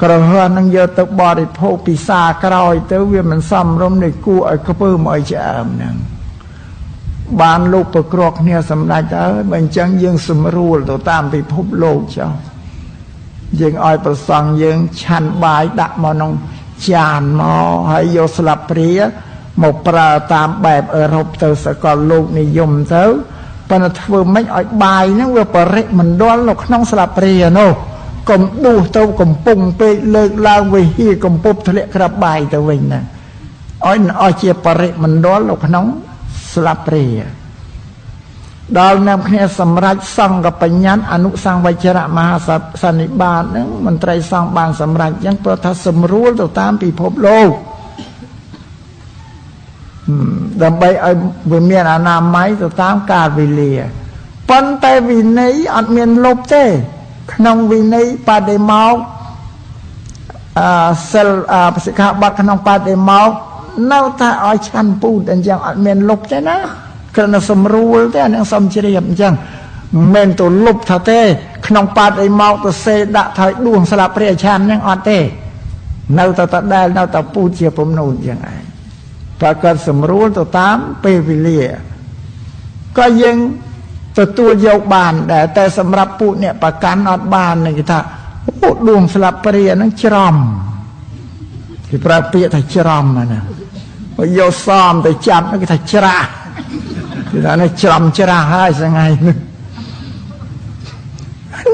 กระเฮือนั่งเยอะเต้าบริโภคปีศากรอยเต้าเวียนมันซ้ำร่มในกู้ไอ้กระเพื่อมไอ้เจ้านั่ง บานลูกประกรอกเนี่ยสำหรับเธอมันจังยังสมรู้ตัวตามไปพบโลกเจ้ายังอ่อยประสังยังชันบายดักมอนงจานมอให้โยสลับเปรียหมกปลาตามแบบเอรบเธอสกอลลูกนิยมเธอปนเธอไม่อ่อยบายนั่งเวปริมันด้วนหลอกน้องสลับเปรียโนกลมดูเต้ากลมปุ่งไปเลิกลาวิฮีกลมปุ๊บทะเลกระบายเธอเองนะอ้อยอ้อยเจี๊ยบปริมันด้วนหลอกน้องสลับเปรียดาวน้ำเนี้ยสำรัจสังกับปัญญาอนุสังวิจระมหาสันิบาตนั่งมันไตรสังบานสำรัจยังประทัดสมรู้ตัวตามปีพบโลกดับใบไอวิเมียนานามไม้ตัวตามกาวิเลียปันแต่วินัยอันเมียนลบเต้ขนมวินัยปาเดมาวเซลสิกขาบัตรขนมปาเดมาวน่าตาอ้อยชันปูดันยังอันเมียนลบเต้นะกระนั้นสมรู้เต้นั่งสมเฉลี่ยมจังเมนตัวลบท่าเต้ขนมปาเดมาวตัวเซดะไทยดวงสลับเปรียชันนั่งอันเต้น่าตาตาได้น่าตาปูเจียผมนู่นยังไงปรากฏสมรู้ตัวตามเปวิเลียก็ยังตัวตัวยาวบานแต่สำหรับปุเนี่ยประกันอดบานในกิจโอ้ดวงสลับเปรียนั่งจรอมที่ประเปียถ้าจรอมนะว่าโยซ้อมแต่จับนั่นกิจจระกิจนั่นจรอมจระให้สังไงนึก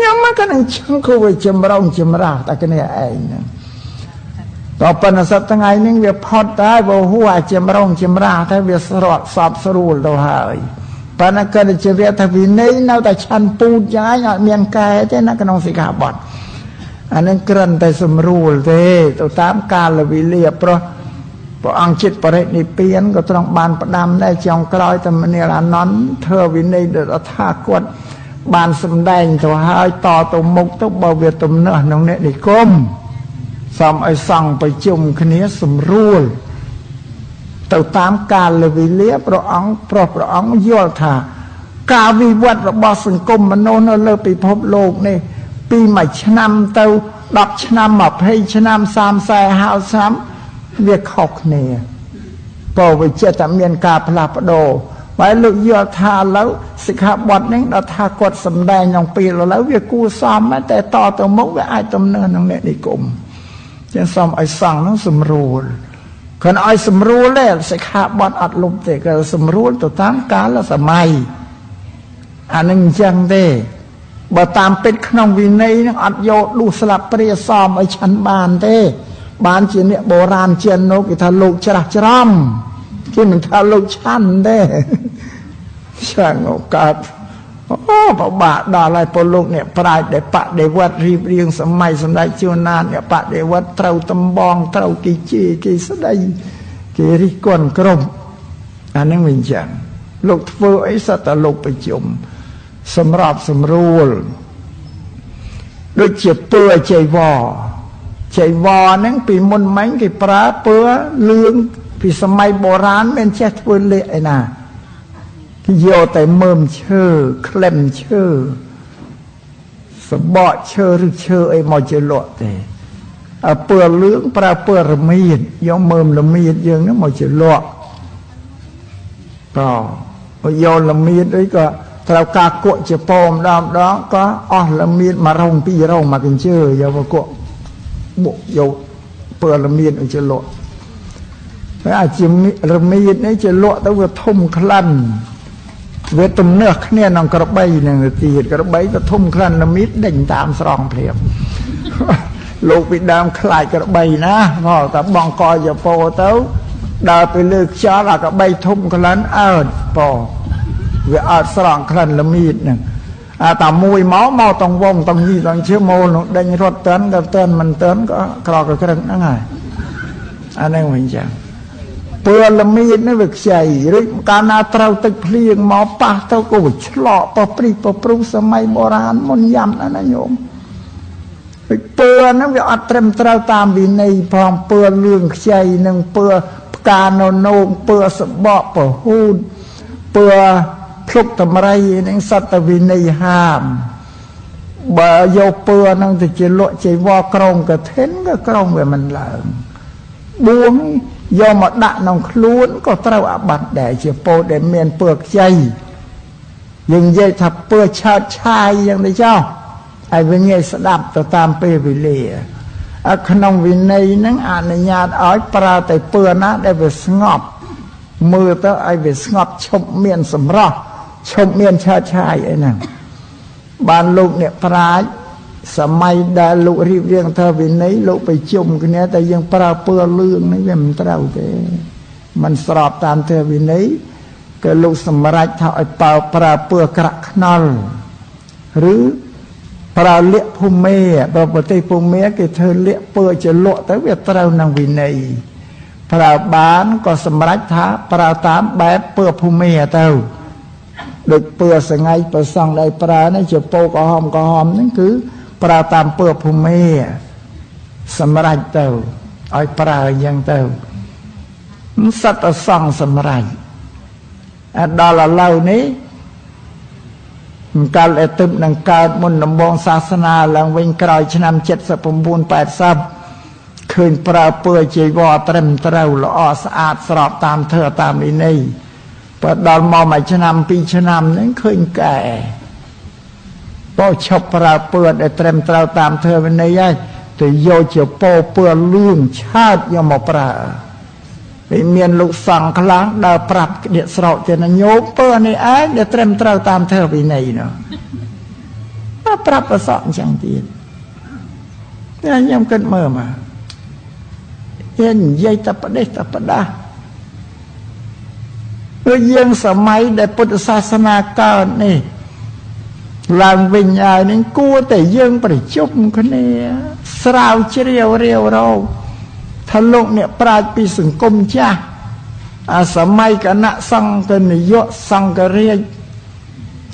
ยังมันก็นั่งช่างคุยจมร้องจมราแต่ก็เนี่ยเองนะต่อปัญหาสัตว์ทั้งไงนิ่งเวียพอดได้บ่หัวจมร้องจมราแต่เวียสรอดสอบสรูลตัวหายปนักเกิดเจริญทวีนี้น่าแต่ชันปูย้ายเมียงไก่เจ้านักนองสิกาบดอันนั้นเกินแต่สมรู้เท่ตัวตามการละวิเลียเพราะอังคิดประเด็นนี้เปลี่ยนก็ต้องบานประดามได้จองกลอยแต่เนรานนั้นเธอวินัยเดือดท่ากวดบานสมแดงตัวหายต่อตัวมุกตัวเบาเวียตัวเนื้อน้องเนติกลมสามไอสั่งไปจุ่มคณีสมรู้ตัวตามการละวิเลียพระองค์ย่อถากาวิวัตรบสังคมมโนนเลิกไปพบโลกนี่ปีใหม่ชนะเตาดับชนะหมับให้ชนะสามแสหาวซ้ำเวียขอกเนี่ยปวิเจตเมียนกาพลาปโดไว้ลูกย่อถาแล้วสิกขาบทนี้เราทากดสำแดงอย่างปีแล้วเวียกู้ซ้ำแม้แต่ต่อตัวมุกไว้ไอตัวเนินตรงเนี้ยในกลุ่มจะซ้ำไอสั่งนั่งสมรู้คนอ้อยสมรู้แล้วสิกขาบทอัดลมเตะก็สมรู้ตัวตามกาลสมัยอันนึงยังได้บ่ตามเป็นขนมวินัยนั่งอัดโยดูสลับเปรี้ยซ้อมไอชันบานเต้บานเจียนเนี่ยโบราณเจียนนกอิทาลูกชรักชร่ำที่มันทาลูกชันเด้ช่างโอกาสโอ้พระบาทดาลายปลุกเนี่ยปลายเดปะเดวัดรีบเรียงสมัยสมัยเชียวนานเนี่ยปะเดวัดเท่าตำบองเท่ากีจีกีสดายกีริกวนกรมอันนั้นเป็นอย่างลูกเฟื่อยสัตว์ลูกไปจมสำรับสำรูลด้วยเจ็บเปื่อยใจวอนั่งปีมนไม้กีปลาเปื่อยเลืองปีสมัยโบราณเป็นเช็ดเปื่อยเละไอ้นาโยแต่เมิมเชื่อเคลมเชื่อสบอเชื่อหรือเชื่อไอ้มอเจลอแต่เปลือกเลื้องปลาเปลือกละเมียดย่อมเมิมละเมียดยังนั้นมอเจลอก็โยละเมียดด้วยก็ถ้าเรากากดจะปอมดามดองก็อ๋อละเมียดมารงพี่เรามาเป็นเชื่อโยมก็บุโยเปลือกละเมียดมอเจลออาจจะละเมียดนี่จะลอแต่ว่าทุ่มคลั่นเวทมเนื้อเนี้ยนองกระใบหนึ่งตีกระใบก็ทุ่มคลั่นมิดเด่งตามสรองเพลียบโลกปิดดามคลายกระใบนะพ่อแต่บองกอจะโปเต้าดาวไปเลือกช้าละกระใบทุ่มคลั่นเอาปอเวอสรองคลั่นละมิดหนึ่งแต่มวยเมาเมาต้องวงต้องยีต้องเชื่อโมนเด่งรถเต้นกับเต้นมันเต้นก็กรอกกระเด้งนั่งไงอันนี้เหมือนจังเปลือกละมีดนี่วิกใจหรือการนาเตาตึกเพลียงหมอป่าเตากูฉลอปะปรีปะปรุงสมัยโบราณมนยำนั่นนะโยมเปลือกนั้นจะอัดเต็มเตาตามวินัยพองเปลือกเรื่องใจหนึ่งเปลือกกาโนโนเปลือกสบะปะหูดเปลือกพลุกทำไรนั่งสัตวินัยห้ามบ่โยเปลือกนั่งจะเจริญใจว่ากรงกระเทนก็กรงแบบมันหลังบวง ยอมมาด่านองคลุ้นก็เท่าอาบัติแดดเฉียบโปเดเมียนเปลือกใจยังเย่ทับเปลือกชาติชายยังได้เจ้าไอ้เวงเย่สดับต่อตามเปรวิเลียขนมวินัยนั่งอ่านในญาติอ้อยปลาแต่เปลือกนะได้ไปสงบมือเต้าไอ้ไปสงบชมเมียนสำรอกชมเมียนชาติชายไอ้นั่งบ้านลูกเนี่ยปลาสมัยดาลุรีบเรียงเธอวินัยลุไปจุ่มกันเนี้ยแต่ยังปลาเปลือกเลื่องนี่เป็นเต้าไปมันสอบตามเธอวินัยก็ลุสมรัยเท่าไอ้เปล่าปลาเปลือกกระนอลหรือปลาเลี้ยพุเมะปลาปฏิพุเมะก็เธอเลี้ยเปลือกจะโลแต่เวทเต้านางวินัยปลาบ้านก็สมรัยท้าปลาตามแบบเปลือกพุเมะเต้าโดยเปลือกสงายประสังได้ปลาเนี่ยจะโปก็หอมนั่นคือปลาตามเปลือกภูมิสมรัยเต่าอ้อยปลาอย่างเต่าสัตว์ส่องสมรัยดอลเหล่านี้การเอติมดังการมุนนำบองศาสนาหลังวิ่งกลอยชนำ70 บูน 80คืนปลาเปลือกจีวรเต็มเต่าละอสะอาดสอบตามเธอตามนี้นี่ปลาดอลมอใหม่ชนำปีชนำนั้นคืนแก่โตชอบปลาเปลือกไอเตรมเตาตามเธอเป็นในย่ายแต่โยเจียวโปเปลือกลื่นชาติยมปลาไปเมียนลูกสั่งคล้างดาวปรับเดียสระเจนโยเปลือกในไอเดียเตรมเตาตามเธอไปในเนาะปรับประสอนจังตีนนี่ยังเกิดเมื่อมาเย็นใหญ่ตะปะเดตะปะดาเมื่อเยี่ยงสมัยได้พุทธศาสนาเก่านี่ลางวิญญาณนั้นกู้แต่ยังประจุมคนนี้สาวเชียวเรียวเราทะลุเนี่ยปราดปีสังคมจ้าสมัยกันนะสังกันเยอะสังกเรีย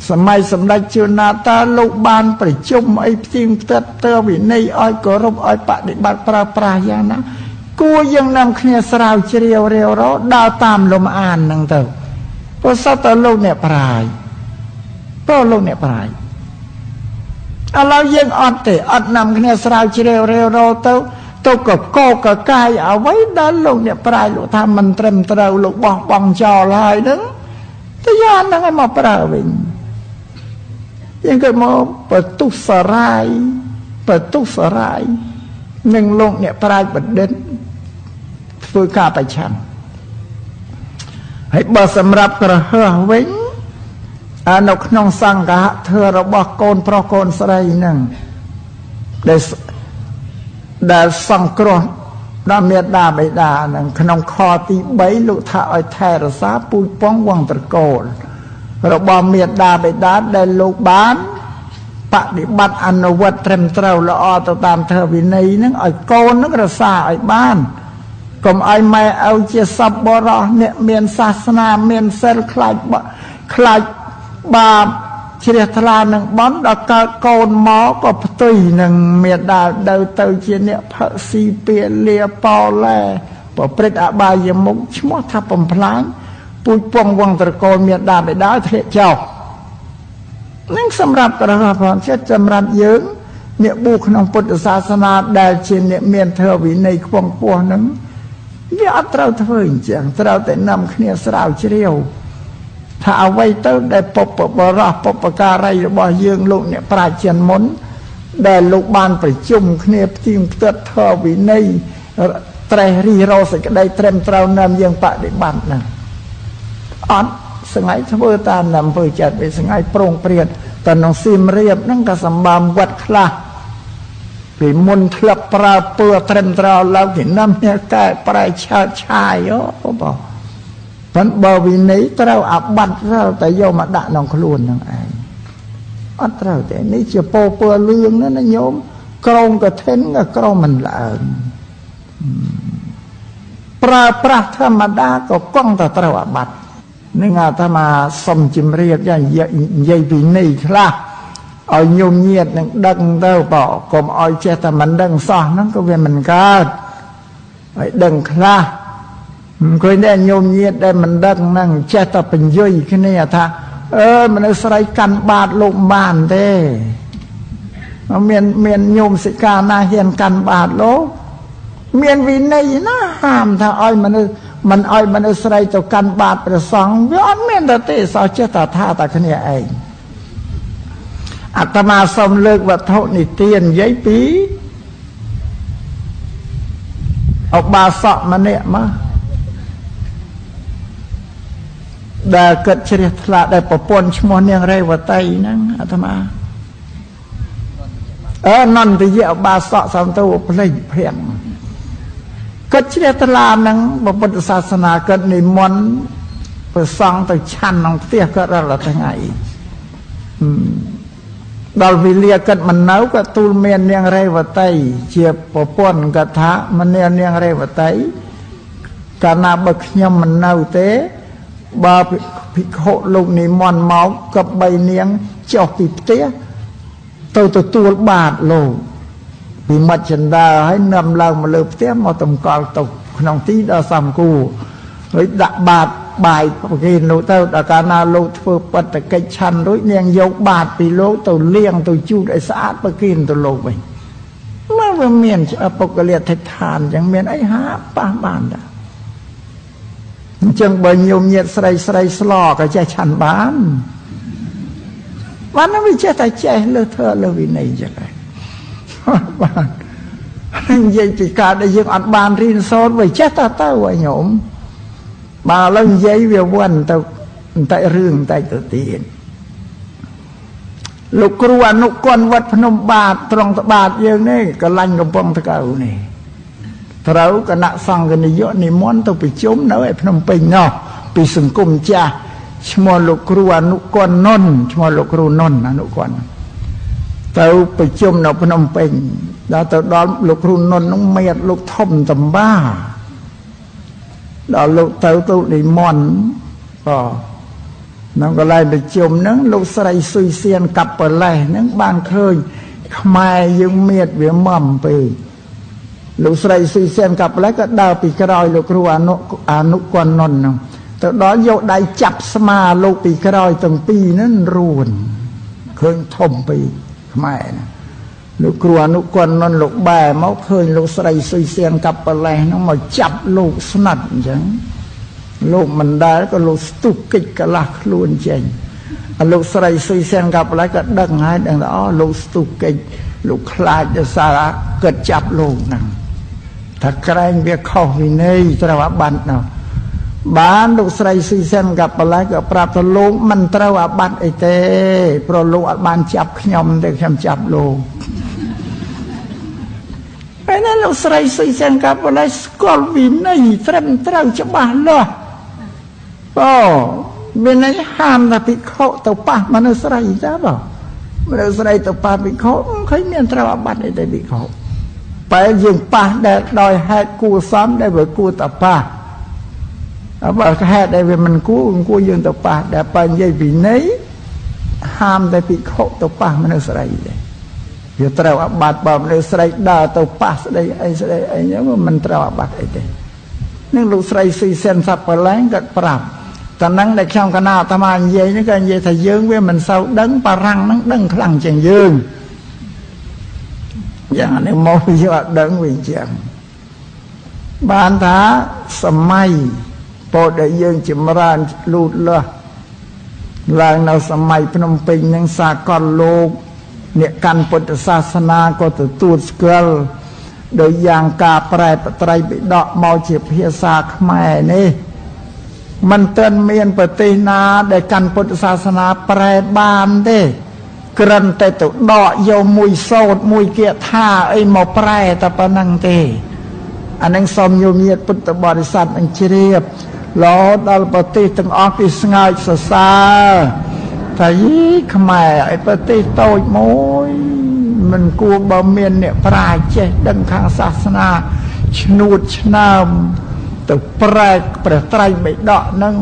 สมัยสำนักเจ้านาตาลูกบานประจุมไอ้ทีมเตอร์วินัยอ้อยกรบอ้อยปฏิบัติปราปรายานะกู้ยังนำเครือสาวเชียวเรียวเราดาวตามลมอ่านนั่งเต่าเพราะสัตว์โลกเนี่ยปลายเพราะโลกเนี่ยปลายเราเยี่ยงอัดเตะอัดนำคะแนนสาวเชียวเรียวเราเต้ากับโกกับกายเอาไว้ด้านลงเนี่ยปลายหลุดทำมันเต็มเต้าหลุดบอกบังจอลายนึงแต่ยานนั่งไอ้หมอปลาวิ่งยังก็มาเปิดตุ๊กสลายหนึ่งลงเนี่ยปลายบัดเด่นฟื้นกาไปชันให้เปิดสำรับกระเฮือวิ่งนกน้องสังกะเธอเราบอกโกนเพราะโกนสไลหนึ่งได้สังกรดน้ำเมียดาไม่ดาหนึ่งขนมคอตีใบลุท่าอ้อยแทรสาปูป้องวังตะโกนเราบอกเมียดาไม่ดาได้ลูกบ้านปฏิบัติอนุวัตเตมเตาละอตตามเธอวินัยนั่งอ้อยโกนนั่งกระซาอ้อยบ้านกลมอ้อยไม่เอาเจี๊ยสับบรอเนี่ยเมียนศาสนาเมียนเซลคลายบาปเฉลี่ยทลาหนึ่งบ้านดอกโกนหมอก็ปตุยหนึ่งเมียดาเดาเตาเชียเนี่ยพระสีเปียเลียปอแลปอเปรตอบายมุกชั่วทับปมพลังปุยปวงวังตะโกนเมียดาไปได้เทะเจ้านั่งสำหรับกระหับความเชื่อจำรัดเยิ้งเนี่ยบุคคลองพุทธศาสนาแดนเชียเนี่ยเมียนเทวีในขวงปัวนั้นเนี่ยอัตราเทิงเจียงเราแต่นำเขียสาวเชียวถ้าเอาไว้เต้าได้ปปบราปปการะยบเยืองลูกเนี่ยปราเจียนมนได้ลูกบ้านประจุมเนียบทิ้งเตือเทวีในไตรรีเราสกได้เตรียมเตรานำยังปฏิบัตินะอ่อนสงายเทวตานำเพื่อจัดไปสงายโปร่งเปลี่ยนแต่น้องซีมเรียบนั่งกระสัมบามวัดคลาหรือมนทลปราเปลือเตรียมเตราเราเห็นน้ำเนี่ยแก่ปลายชาชายอ๋อบอกพันบวินัยเราอับบัตเราแต่โยมาด่านองคลูนยังไงอัตเราแต่นี่จะโปเปลือเลื่องนั่นนะโยมกรงกระเทนกับกรงมันละปลาธรรมดาก็กล้องแต่เราอับบัตนี่งาธรรมาสมจิมเรียบยันใหญ่วินัยครับเอาโยมเงียดดังเต้าปอกกลมอ้อยเจตมันดังซ้อนนั่นก็เวมันกัดไอ้ดังครับเคยได้โยมเงียดได้มันดักนั่งแช่ตะเป็นย่อยขึ้นเนี่ยท่ามันเอาสไลกันบาดลงบ้านเด้เมียนโยมสิกานาเฮียนกันบาดโล เมียนวินัยน่าห้ามถ้าอ้อยมันเอาใส่ต่อการบาดประสองวิอันเมียนตะเตสาวเจ้าตาท่าตาขณีเองอัตมาสมเลิกวัดเท่านิเตียนย้ายปีออกบาสะมันเนี่ยมาได้เกิดเฉลี่ยทละได้ปะปนชมวันยังไรวะไตนั่งอาตมานั่นที่เยอะบาสะสามตัวเพลย์เพียงเกิดเฉลี่ยทละนั่งปะปนศาสนาเกิดนิมนต์ประสองแต่ชันน้องเตี้ยก็ระดับไงดาววิเลียกันมันเน่าก็ตูเมียนยังไรวะไตเจียบปะปนกระทะมันเนียนยังไรวะไตการนับบักยมมันเน่าเตะบาพิโคลูกนี่มอนเมากับใบเนียงเจ้าปีเตี้ยตัวบาดโลปีมัดฉันดาให้นำเรามาเลือบเตี้ยมาต่ำกอดตกน้องตีดาสามกูเฮ้ยดับบาดบายกินลูกเต้าดักการนาลูกเพื่อปัตตะกิชันรู้เนียงยกบาดปีลูกตัวเลี้ยงตัวจูดไอสะอาดไปกินตัวลูกไปเมื่อเมียนปกเลียไทยทานอย่างเมียนไอฮะป้าบ้านดาจังบางโยมเย็ดใส่สลอกใจฉันบ้านวันนั้นไม่เชื่อแต่ใจเลอะเทอะเลวินัยจะไงบ้านนั่นยัยปีกาได้ยังอัดบานรินโซนไว้เชื่อตาเต้าไว้โยมมาแล้วยัยเวียวันแต่เรื่องแต่ตัวตีนลูกครัวนุกคนวัดพนมบาทตรงตบาทเยอะนี่กระลังกระปองตะเก่านี่เราคณะสังกันในเยอะในม้อนต้องไปจุ่มเนาะไอ้พนมเปงเนาะไปสังคมจ้าชมวลกรัวนุกรนนชมวลกรูนนนะนุกรเราไปจุ่มเนาะพนมเปงเราตอนนั้นลูกครูนนน้องเมียลูกทอมตำบ้าเราลูกเต้าตู้ในม้อนก็น้องก็ไล่ไปจุ่มนั่งลูกใส่ซุยเซียนกลับไปไล่นั่งบ้านเคยขมายยังเมียดเวียมมั่มไปลูกใส่ซีเซียนกับแล้วก็ดาวปีกรอยลูกครัวอนุกรนนท์แต่ดอยโยดได้จับสมาลูกปีกรอยตั้งปีนั้นรูนเคยทมปีทำไมนะลูกครัวอนุกรนนท์ลูกแบเมาเคยลูกใส่ซีเซียนกับอะไรน้องมาจับลูกสนัดจังลูกมันได้แล้วก็ลูกตุกกิกลักล้วนเจงลูกใส่ซีเซียนกับอะไรก็ดังไงดังอ๋อลูกตุกกิลูกคลาดจะสาระเกิดจับลูกนั่งถ้าใครเบียเข้าวินัยตระวับันเนาะบ้านลูกใส่ซีเซนกับอะไรกับปราบตัวลูกมันตระวับันไอเต้เพราะลูกบ้านจับขยมเด็กขยมจับลูกไอ้นั่นลูกใส่ซีเซนกับอะไรสกอลวินัยเตรมเตรมจะบ้าหรอโอ้วินัยห้ามนะพิเข้าตัวป้ามันใส่จ้าบ่เราใส่ตัวป้าพิเข้าใครเนี่ยตระวับันไอเต้พิเข้าไปยิงป้าแดดลอยแฮดกูซ้ำได้เวอกูตะป้าเอาไปแฮดได้เวมันกูยืนตะป้าแดดไปยัยปีนี้ห้ามได้ปีโคตะป้ามันอะไรเลยเดี๋ยวตระวับบาดบาดมันอะไรด่าตะป้าอะไรไอ้เนี่ยว่ามันตระวับบาดไอ้เด็กนึ่งลูกใส่ซีเซนสับปะแรงกัดปรับตอนนั้นได้ช่างกันหน้าตะมายัยนี่กันยัยถ้ายืงเวมันเศร้าดังปารังนั่งดังคลั่งจังยืงอย่างนี้มองยอดดังวิญญาณบานท้าสมัยปอดยืนจิมรานลูดละลางเราสมัยพนมเปญยังสากลโลกเนี่ยการปฏิศาสนาก็จะตูดเกลโดยอย่างกาแปรปไตรปิดอกเมาเจียเพียสาขแม่นี่มันเตือนเมียนปฏิณาได้การปฏิศาสนาแปรบานเด้กรันแต่ตัวดอกโยมุยโซดมุยเกียท่าไอหมอแปรตะปนังเตอันนั้นสมโยมเยียดพุทธบริษัทอันเชียบล้อดาลปฏิตังอภิสงายสสาไทยขมายไอปฏิโตยมวยมันกลัวบ่เมียนเนี่ยปลายเจดังทางศาสนาชนูดชนามตัวแปรประไตรไม่ดอกนั่ง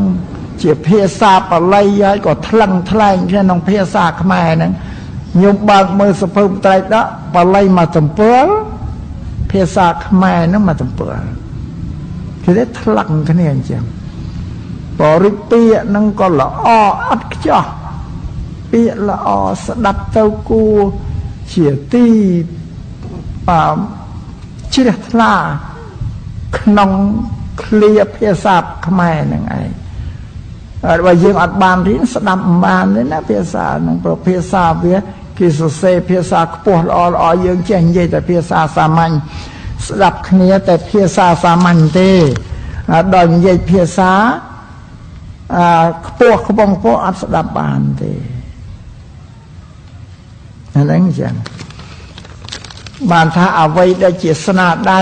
เจียเพียซาปะไลย้ายก็ทลังทลายแค่น้องเพียซาขมายนั้นยมบางมือสะเพิ่มไตรดะปะไลมาจำเปื้อเพียซาขมายนั้นมาจำเปื้อคือได้ทลังคะแนนเจียงปอริเปียนั่งก็ละอ้ออัดจ้อเปียละอ้อสะดับเต้ากูเฉียตีป่าเฉียทลา ขนมเคลียเพียสาบขมายนั่งไอว่ายิงอัดบานริ้นสดับบานเลยนะเพียสาหนึ่งเพราะเพียสาเพียกิสุเซเพียสาขปุ่นอ่อนอ่อนยิงเจนเย่แต่เพียสาสามัญสดับเนี้ยแต่เพียสาสามัญเตดอนเย่เพียสาขปุ่นขบงขปุ่นอัดสดับบานเตนั่นเองจังบานท้าเอาไว้ได้เจตนาได้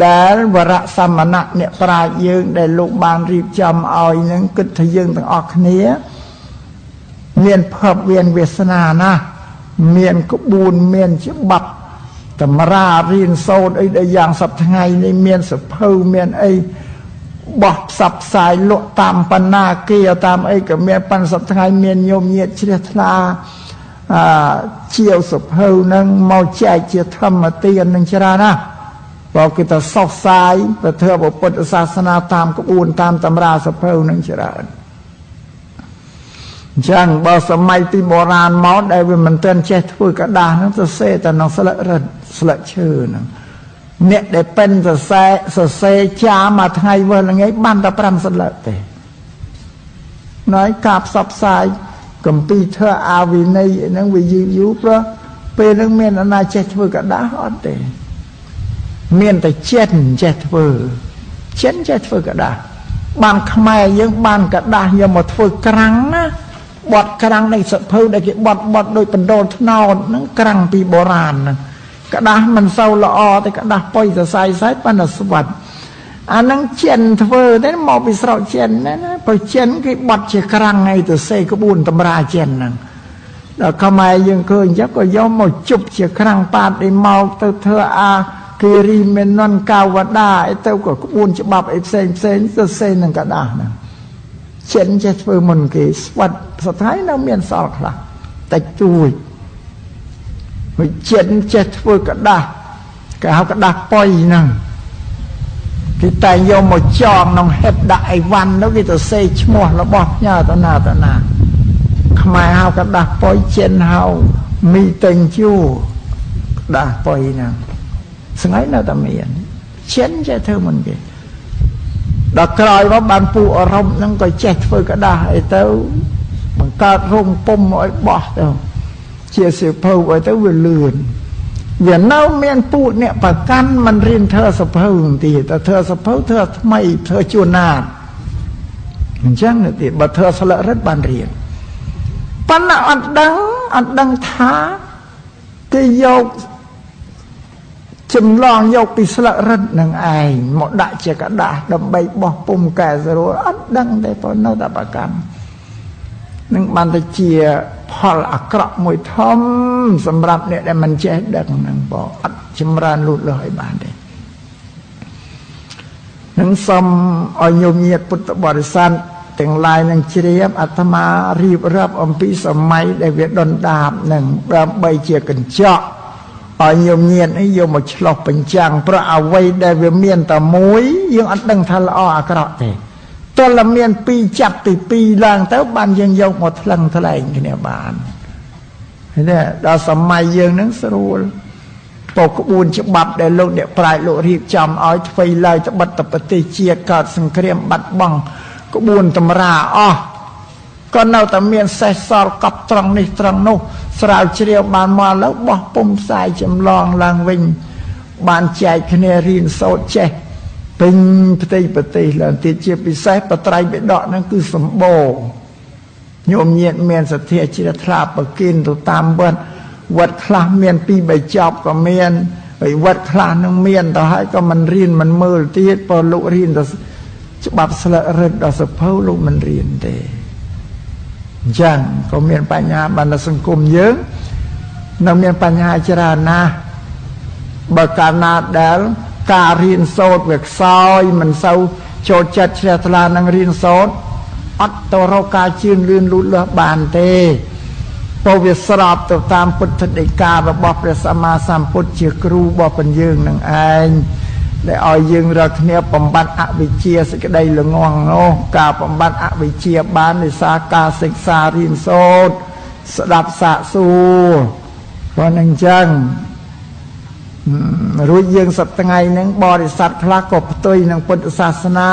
เดรวระสมณะเนี่ยปลายยืงได้ลูกบานรีบจำเอาอีนึงกึศทะยืงต่างออกเนี้ยเมียนเพิบเวียนเวสนานะเมียนกบูนเมียนชิบับตมรารีนโซดไอ้ได้อย่างสับไงในเมียนสับเพลเมียนไอ้บอกสับสายโลตามปันนาเกียตามไอ้กับเมียนปันสับไงเมียนโยมเยียดเชลธาเชี่ยวสับเพลนั่งเมาใจเจียธรรมเตียนนั่งชรานะเราคือแต่ซอกซายแต่เธอบอกปฏิศาสนาตามกบูนตามตำราสัพเพลนังเจริญจังบอสมัยปีโบราณมอสได้เวมันเตือนเช็ดพูดกระดาษนั่นจะเซ่แต่น้องสละระสละชื่อนั่นเนี่ยได้เป็นจะเซ่เซ่จ้ามาไทยเวอร์ยังไงบ้านตะปรำสละเตะน้อยกาบซอกซายกัมปีเธออาวินัยนั่งวิญญุปละเป็นนักเมียนอนาเช็ดพูดกระดาษอ่อนเตะเมียนแต่เช็ดเช็ดเฟอเช็ดเช็ดเฟอกระดาบานขมายยังบานกระดายังหมดเฟอกรังนะบอดกรังในสัพเพลได้เก็บอดโดยเป็นโดนนอนนั่งกรังปีโบราณนะกระดามันเศร้าละอแต่กระดาปอยจะใส่ใส่ปนสวัสดิ์อันนั้นเช็ดเฟอแต่หมอไปเศร้าเช็ดนะพอเช็ดก็บอดเช็ดกรังไงตัวเซกบุญตำราเช็ดนั่นแต่ขมายยังเคยยักก็ย่อมหมดจุบเช็ดกรังปาดไอเมาตัวเธออากีรีเมนนนกาวดาไอเต้าก็บุญฉบับไอเซนจะเซนนั่งกระดาษนะเช่นเช่นเฟอร์มอนกีสวัสดิ์สุดท้ายน้ำเมียนสอดละแต่จุยเช่นเช่นเฟอร์กระดาษกระหากระดาษปอยนั่งที่แต่โยมมาจองน้องเห็บได้วันแล้วก็จะเซชมัวแล้วบอกย่าตานาขมายหากระดาษปอยเช่นหามีเต็งจู้กระดาษปอยนั่งสงสัยน่าตาเมียนเช่นเช่นเธอมันกี่ดอกกลอยว่าบานปูอารมณ์นั่งก็เช็ดเฟอกระดาษไอ้เต้ามันกระร่มปมไอ้บ่อเต้าเชี่ยเสือเพลไอ้เต้าเวลืนเวียนเน่าเมียนปูเนี่ยปะกันมันเรียนเธอสะเพลตีแต่เธอสะเพลเธอทำไมเธอจูนาดมันช่างเนี่ยตีบัดเธอสละรัดบานเรียนปัญหาอัดดังท้าที่โยกจำลองยกปิสละรัตน์นางไอหมดได้เจกระดาดำใบบอกปุ่มแก่สรู้อัดดังได้พอน่าตาประกันนึกบันตะเจียพอลอักระมวยทอมสำหรับเนี่ยได้มันแจกดังนางบอกอัดชมรานลุดลอยบานได้นังสมอัยโยมเยียดพุทธบริษัทแต่งลายนางเชียบอัตมารีบรับอมพิสมัยได้เวียดอนดาบหนึ่งรับใบเจียกันเจาะอันยมเงียนไอ้ยมมาฉลบปัญจังเพราะเอาไว้ได้เวียเมียนแต่มุ้ยยังอัดดังทะเลาะอักระเตตัวละเมียนปีจับติปีล่างแต่บ้านยังยกหมดทลังทลายกันเนี่ยบ้านเนี่ยเราสมัยยังนั่งสรุลปกบูนฉบับได้โลกเนี่ยปลายโลกรีบจำเอาไฟลายตะบัดตะปฏิเจียกาดสังเครียมบัดบังกบูนตำราอ้อก็เน่าแต่เมียนใส่ซอลกับตรังนี่ตรังโนสาวเชียวบานมาแล้วบอกปุ่มสายจำลองลางวิญบานใจคเนรีนโซเจปิงปฏิหลังติเจียปิไซปะไตรเบดอนั่นคือสมโบโยมเย็นเมียนสเทียจิรธาปกินตัวตามเบิ้ลวัดคลาเมียนปีใบจอบกับเมียนไปวัดคลาหนังเมียนต่อให้ก็มันรีนมันมือตีปลุรีนแต่ฉบับสละเรดดอสเพลลูกมันรีนเดจังก็เมียนปัญญาบรรดาสังคมเยอะนำเมียนปัญญาเจรณาบกานาเดลการเรียนโซดเวกซอยมันเศร้าโจดจัดเชตลานังเรียนโซดอัตตโรกาชื่นลื่นลุลบานเตโปรเวสราบตัวตามพุทธเดกาบอบพระสัมมาสัมพุทธเจ้าครูบอปัญญ์นังไอได้ออยยิงเราเนี้ยปมบัติอวิเชียสิกได้หลงงโนกาปมบัติอวิเชียบ้านในสากาศึกษารินโซดสดับสะสูวันนังจัง รู้ยิงสัตย์ไงนังบริษัทพระกบตุยนังพุทธศาสนา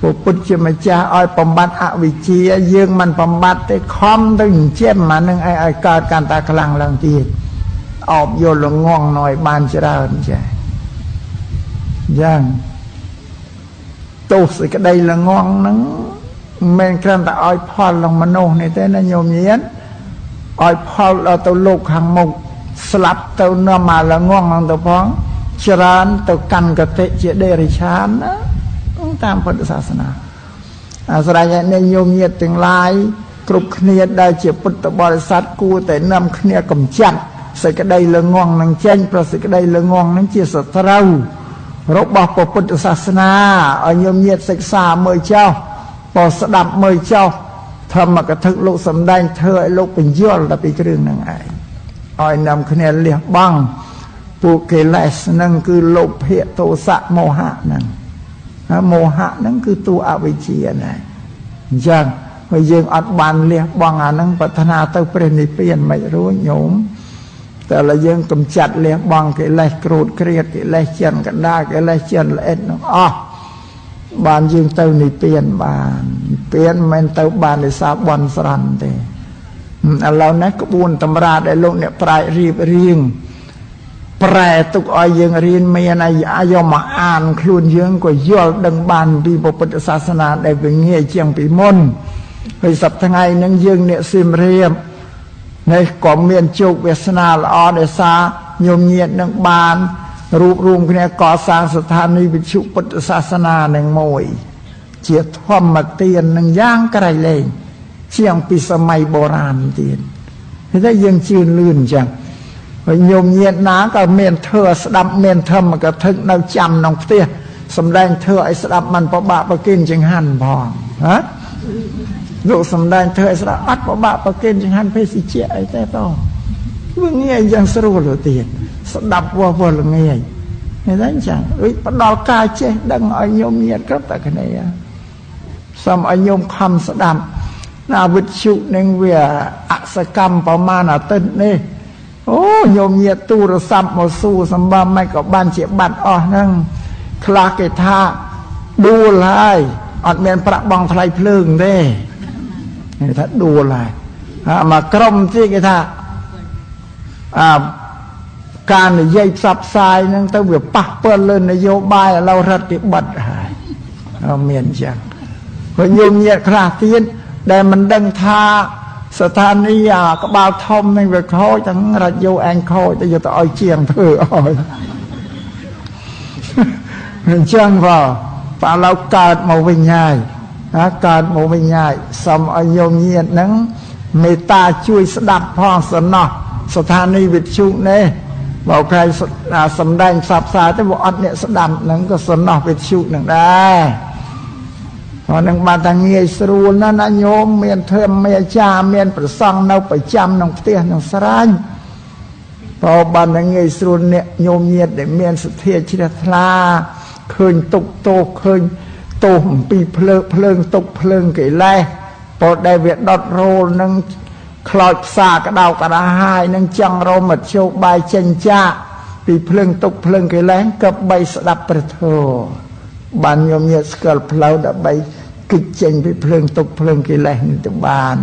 ปุพุทธเจ้ามาจ้าอ้อยปมบัติอวิชียิงมันปมบัติแต่คอมตึงเชี่ยมมันนังไอไอการการตากลางลังตีออกโยนลงง่องหน่อยบานจะได้ใช่ยังตุสิกระไดละง่องนังเมนครั้งแต่อ้อยพอลงมโนในเต้นโยมเย็นอ้อยพอเราตัวลูกหางมุกสลับตัวเนื้อมาละง่วงลงตัวพ้องชรันตัวกันกเตเจเดริชานนะตามพุทธศาสนาสลายในโยมเย็นถึงลายกรุบเนียดได้เจียพุทธบริษัทกูแต่นำเนียกำจัดใส่กระไดละง่วงนังเจนเพราะใส่กระไดละง่วงนังเจียสัตเรารบบอกพุทธศาสนาอโยมเย็นศึกษาเมื่อเจ้าพอสดับเมื่อเจ้าทำมากระทึกโลกสำได้เธอโลกเป็นย่อระปีกเรื่องนังไออ้อยนำคะแนนเรียบบ้างปุเกเลสนั่นคือโลภะโทสะโมหะนั่นโมหะนั่นคือตัวอวิชชาไงยังไปยิงอัดบันเรียบบ้างอันนั้นพัฒนาเต้าเปรนิเปียนไม่รู้โยมแต่ละยิงกำจัดเรียบบ้างเกเลสโกรธเครียดเกเลสเชียนกันได้เกเลสเชียนเอ็ดน้องอ้อบานยิงเต้านิเปียนบานเปียนมันเต้าบานในสาบวันสรันเตเราเนี่ยกบูนตำราได้ลงเนี่ยปลายรีบเรียงแปรตุกอ้อยยังเรียนเมียนายายอมมาอ่านคลุนยังก็ย่อดังบานปีปปศาสนาได้เป็นเงี้ยเชียงปีมนไปสับทั้งไงนั่งยังเนี่ยซิมเรียบในกองเมียนจุกเวสนาละอเดซาโยมเงียดดังบานรูปรวมเนี่ยก่อสร้างสถานีวิชุปปศาสนาหนึ่งมวยเจียทอมมาเตียนหนึ่งย่างไกลเลยเชียงปีสมัยโบราณเตียนถ้ายังชื่นลื่นจังพยมเย็นน้าก็เมนเธอสดับเมนเธอมันก็ทึกเราจำน้องเตี้ยสำแดงเธอไอ้สดับมันประบะประกินจังหันพองฮะดูสำแดงเธอไอ้สดับอัดประบะประกินจังหันเพศเจียไอ้แต่ต้องเมื่อเงี้ยยังสรุปเลยเตียนสดับวัววัวเงี้ยเห็นไหมจังอุ้ยปนอกาเจดังไอ้ยมเย็นครับแต่ขณะนี้สมัยยมคำสดับนาวิชุหนึ่งเวียอัศกรรมประมาณต้นนี่โอ้โยมเงียตู้ระซับมาสู้สัมบ้าไม่กับบ้านเฉียบบัตรอ๋อนั่งคลาเกธาดูลายอดเมียนประบองไทยเพลิงเด้ถ้าดูลายมากรมที่เกธาการใหญ่ซับทรายนั่งตะเวียปักเปื้อนเลื่อนนโยบายเรารัติบัตรหายเราเมียนจังคนโยมเงียคลาเทียนแต่มันดังท่าสถานียากระบาดทอมในเวทเขาจังรัดโยแองเขาจะอยู่ต่ออ้อยเชียงเธออ้อยเห็นเชียงว่าป่าเราเกิดมาวิญญาณนะเกิดมาวิญญาณสมอโยมเงียนนั้นเมตตาช่วยสดับพองสนอสถานีวิทยุเนี่ยบอกใครสำแดงสับสายแต่บอกอัดเนี่ยสดับนั้นก็สนอวิทยุหนึ่งได้พอหนึ่งมาทางเงี้ยสรูนั่นนะโยมเมียนเทอมเมียจ่าเมียนประซังเราประจำน้องเตี้ยน้องสรายพอบันทางเงี้ยสรูเนี่ยโยมเงียดเด็กเมียนสุเทพชิรธาเคยตกโตเคยโตของปีเพลิงตกเพลิงเกยไล่พอได้เวียดดอดโรนั่งคลอดสากระดาวกระหายนั่งจังโรมัดโชว์ใบเชนจ่าปีเพลิงตกเพลิงเกยไล่กับใบสลับประโถบ้านโยมเงียสกัลเพลาดับใบกิจเจงไปเพลิงตกเพลิงกิเลสในตัวบ้าน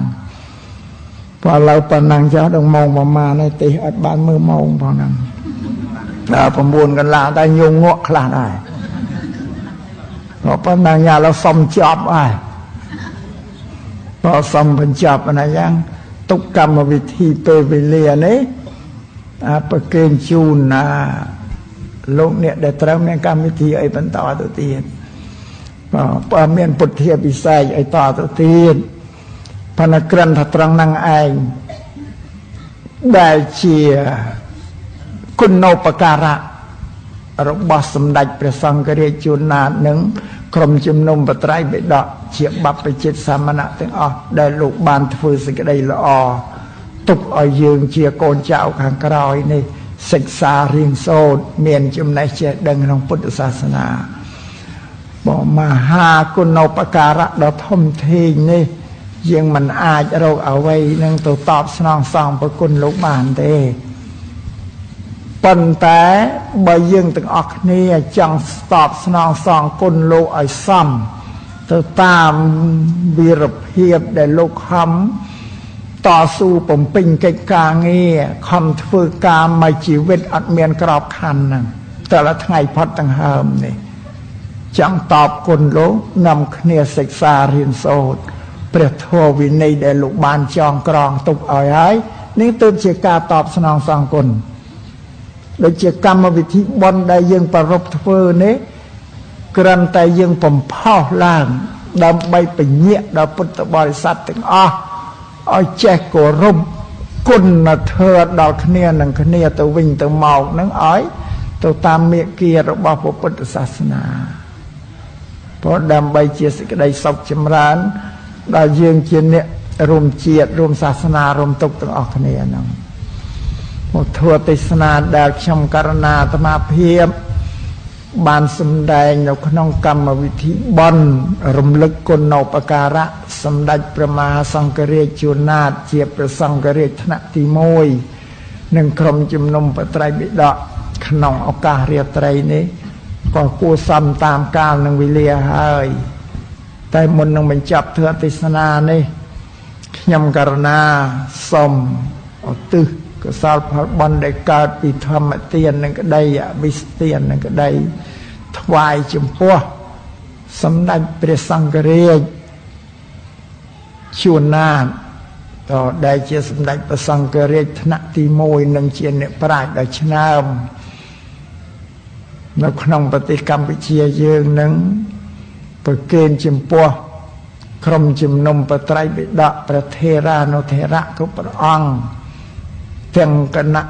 พอเราปนังเจ้าต้องมองมาในตีอัดบ้านมือมองพอนังเราประมูลกันลาได้โยงเงาะคลาได้พอปนังยาเราซ่อมจอบไอ้พอซ่อมเป็นจอบอะไรยังตุกกรรมวิธีเปรวิเลียนี่ประเคนจูนนะโลกเนี่ยได้ตรัสในกรรมวิธีไอ้ปันต่อตัวเตียนป่าเมียนปุถียปิไซไอ้ต่อตัวเตียนพนักกรันถัดตรังนางไอได้เชียคุณโนปการะรบสมดัยประสังกเรจุนาหนึ่งกรมจุมนุมปตรัยไปดอกเฉียบบับไปเจ็ดสามณะถึงอ๋อได้ลูกบานทวีสิกได้ละอตุกอ้อยยืงเชียโกนเจ้าขังกรอยนี่ศึกษาเรียนโซดเมียนจุมในเจดังของพุทธศาสนาบอกมาหากุณปการะดอท่อมเทงนี่ยังมันอาจเราเอาไว้นั่งตัวตอบสนองสองประคุณลูกบานเต ปันแต่ใบยื่นตึงออกนี่จังตอบสนองสองคนโลไอซ้ำจะตามบีรเพียบได้โลกคำต่อสู้ผมปิงเกกางี้คำฝึกการมาชีวิตอัดเมียนกรอบคันนั่นแต่ละไงพอดตั้งเฮิมนี่จังตอบคนโลนำเนียศึกษาเรียนโสดเปรียบทวินัยได้ลูกบานจองกรองตุกอ่อยหายนี่ตื่นเชื่อการตอบสนองสองคนโดยเจตกรรมวิธีบนได้ยังประรบเพื่อนี้กรันแต่ยังผมพ่อล่างดำใบเป็นเงี้ยดำพุทธบริษัทถึงอ้ออ้อยแจกโกร่มกุนน่ะเธอดอกเนียนังเนียตัววิ่งตัวเมาหนังอ้อยตัวตามเมียเกียรติบาปพุทธศาสนาเพราะดำใบเจียสิกได้สอบจำรานได้ยังเจียนเนี่ยรวมเจียดรวมศาสนารวมตกตัวออกเนียนังหมดทัวติสนาดาชมการนาตมาเพียบบานสมดายนกน้องกรรมวิธีบอนรมลึกกนปการะสมดัยประมาสังกเรจุนาเจียประสังกเรธนติโมยหนึ่งครมจุมนมปไตรบิดาขนองอกาเรียไตรนี้ก็กูซ้ำตามกาลหนึ่งวิเลียหายแต่มนหนึ่งบรรจับเทวติสนานี่ยมการนาสมอตึก็สารพัดบอลได้การปีธรรมเตียนนั่นก็ได้บิสเตียนนั่นก็ได้ถวายจมพัวสำนักเปรสังเกเรชูนาต่อได้เจสำนักเปรสังเกเรธนติโมยนังเจียนเนปราดได้ชนะนักนองปฏิกรรมวิเชียเยืองนั่งเปิดเกณฑ์จมพัวครมจมนมปไตรบิดาประเทราโนเทระก็ประอังแตงกนะ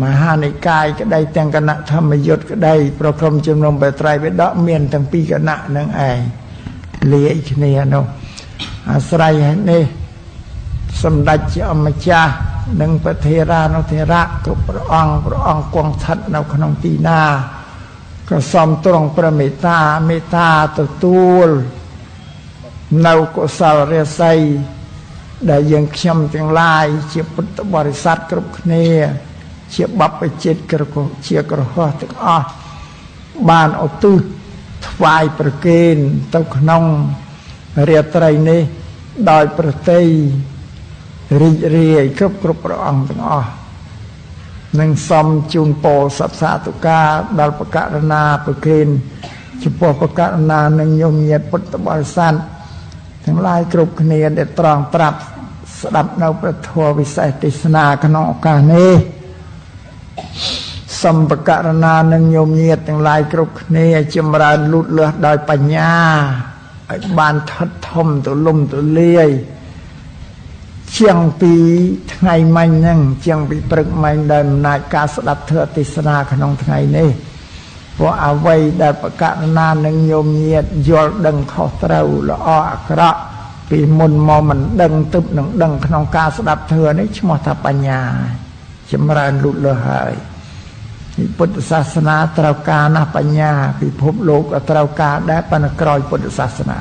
มหานิกายก็ได้แตงกนะธรรมยศก็ได้ประคมจำนวนไปไตรไปดะเมียนทั้งปีกนะนั่งไอเลี้ยชเนียนอาศัยนี่สมดัจจอมจานังปเทรานุเทระก็พระองค์กวงชัดนาวขนมตีนาก็ซ้อมตรงประเมตตาเมตตาตัวตูลนาวก็สาวเรียไซได้ยังเชื่อมจังไล่เชื่อพุทธบริษัทกรุบเนียเชื่อบัพปจิตกรุบเชื่อกระหัวตึกอ้อบานอตุทวายประเกณฑ์เต้าขนมเรียไตรนี่ดอยประเตยริเรียกรุบประอังตึกอ้อหนึ่งซอมจูนโปสัพสาตุกาดาลประกาศนาประเกณฑ์เฉพาะประกาศนาหนึ่งโยมเงียพุทธบริษัททั้งลายกรุบเนียนได้ตรองปรับสดับนาวประทัววิสัยติสนาขนองกาเนสัมปการนาหนึ่งโยมเงียดทั้งลายกรุบเนียจำราญลุดเลือดดอยปัญญาบานทัดทมตัวลุ่มตัวเลี้ยเชียงปีทั้งไงไม่นั่งเชียงปีปรึกไม่เดินนายการสดับเธอติสนาขนองทั้งไงเนพอเอาไว้ได้ประกาศนาหนึ่งโยมเงียดยอดดังเขาเต้าละอ้ออักระปีมุนมอมันดังตึบหนึ่งดังขนองกาสดับเธอในชมอธปัญญาจำราญลุดเลหายพุทธศาสนาตรากาณปัญญาพิภพโลกตรากาได้ปนกรอยพุทธศาสนา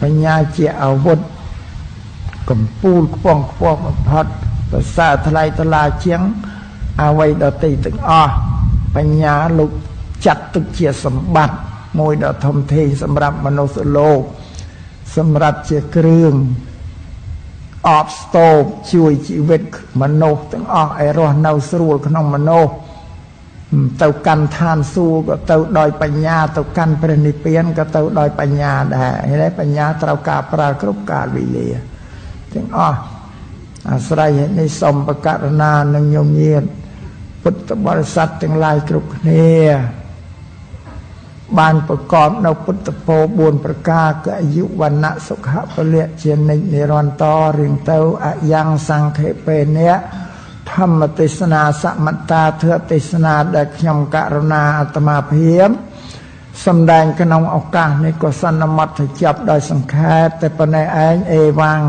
ปัญญาเจียอาวุธกำปูป้องป้องพัดภาษาทลายตลาเชียงเอาไว้ดอตีตึงอ้อปัญญาลุกจัดตุกเจียสมบัติมวยดอทมเทสำหรับมนุษย์โลกสำหรับเจียเครื่องออบสโตบช่วยชีวิตมนุษย์ตั้งออกไอรอนเนาสรูขนมมโนเต่ากันทานสู้ก็เต่าดอยปัญญาเต่ากันประนิเพียนก็เต่าดอยปัญญาได้ได้ปัญญาเต่ากาปรากรุบกาวิเลียตั้งออกอาศัยในสมประการนาหนึ่งยมเย็นพุทธบริษัททั้งหลายกรุบเนียบานประกอบในพุทธโพบุญประกาศอายุวันนะสุขะเปลี่ยเชียนในนิรันตอเรียงเต้าอายังสังเขเปเนี้ยธรรมติสนาสมัตตาเทติสนาเด็กยมกรุณาอัตมาเพียมสำแดงกนองออกกาในกุศลนมัตถจับโดยสังเขตแต่ปนัยเอวัง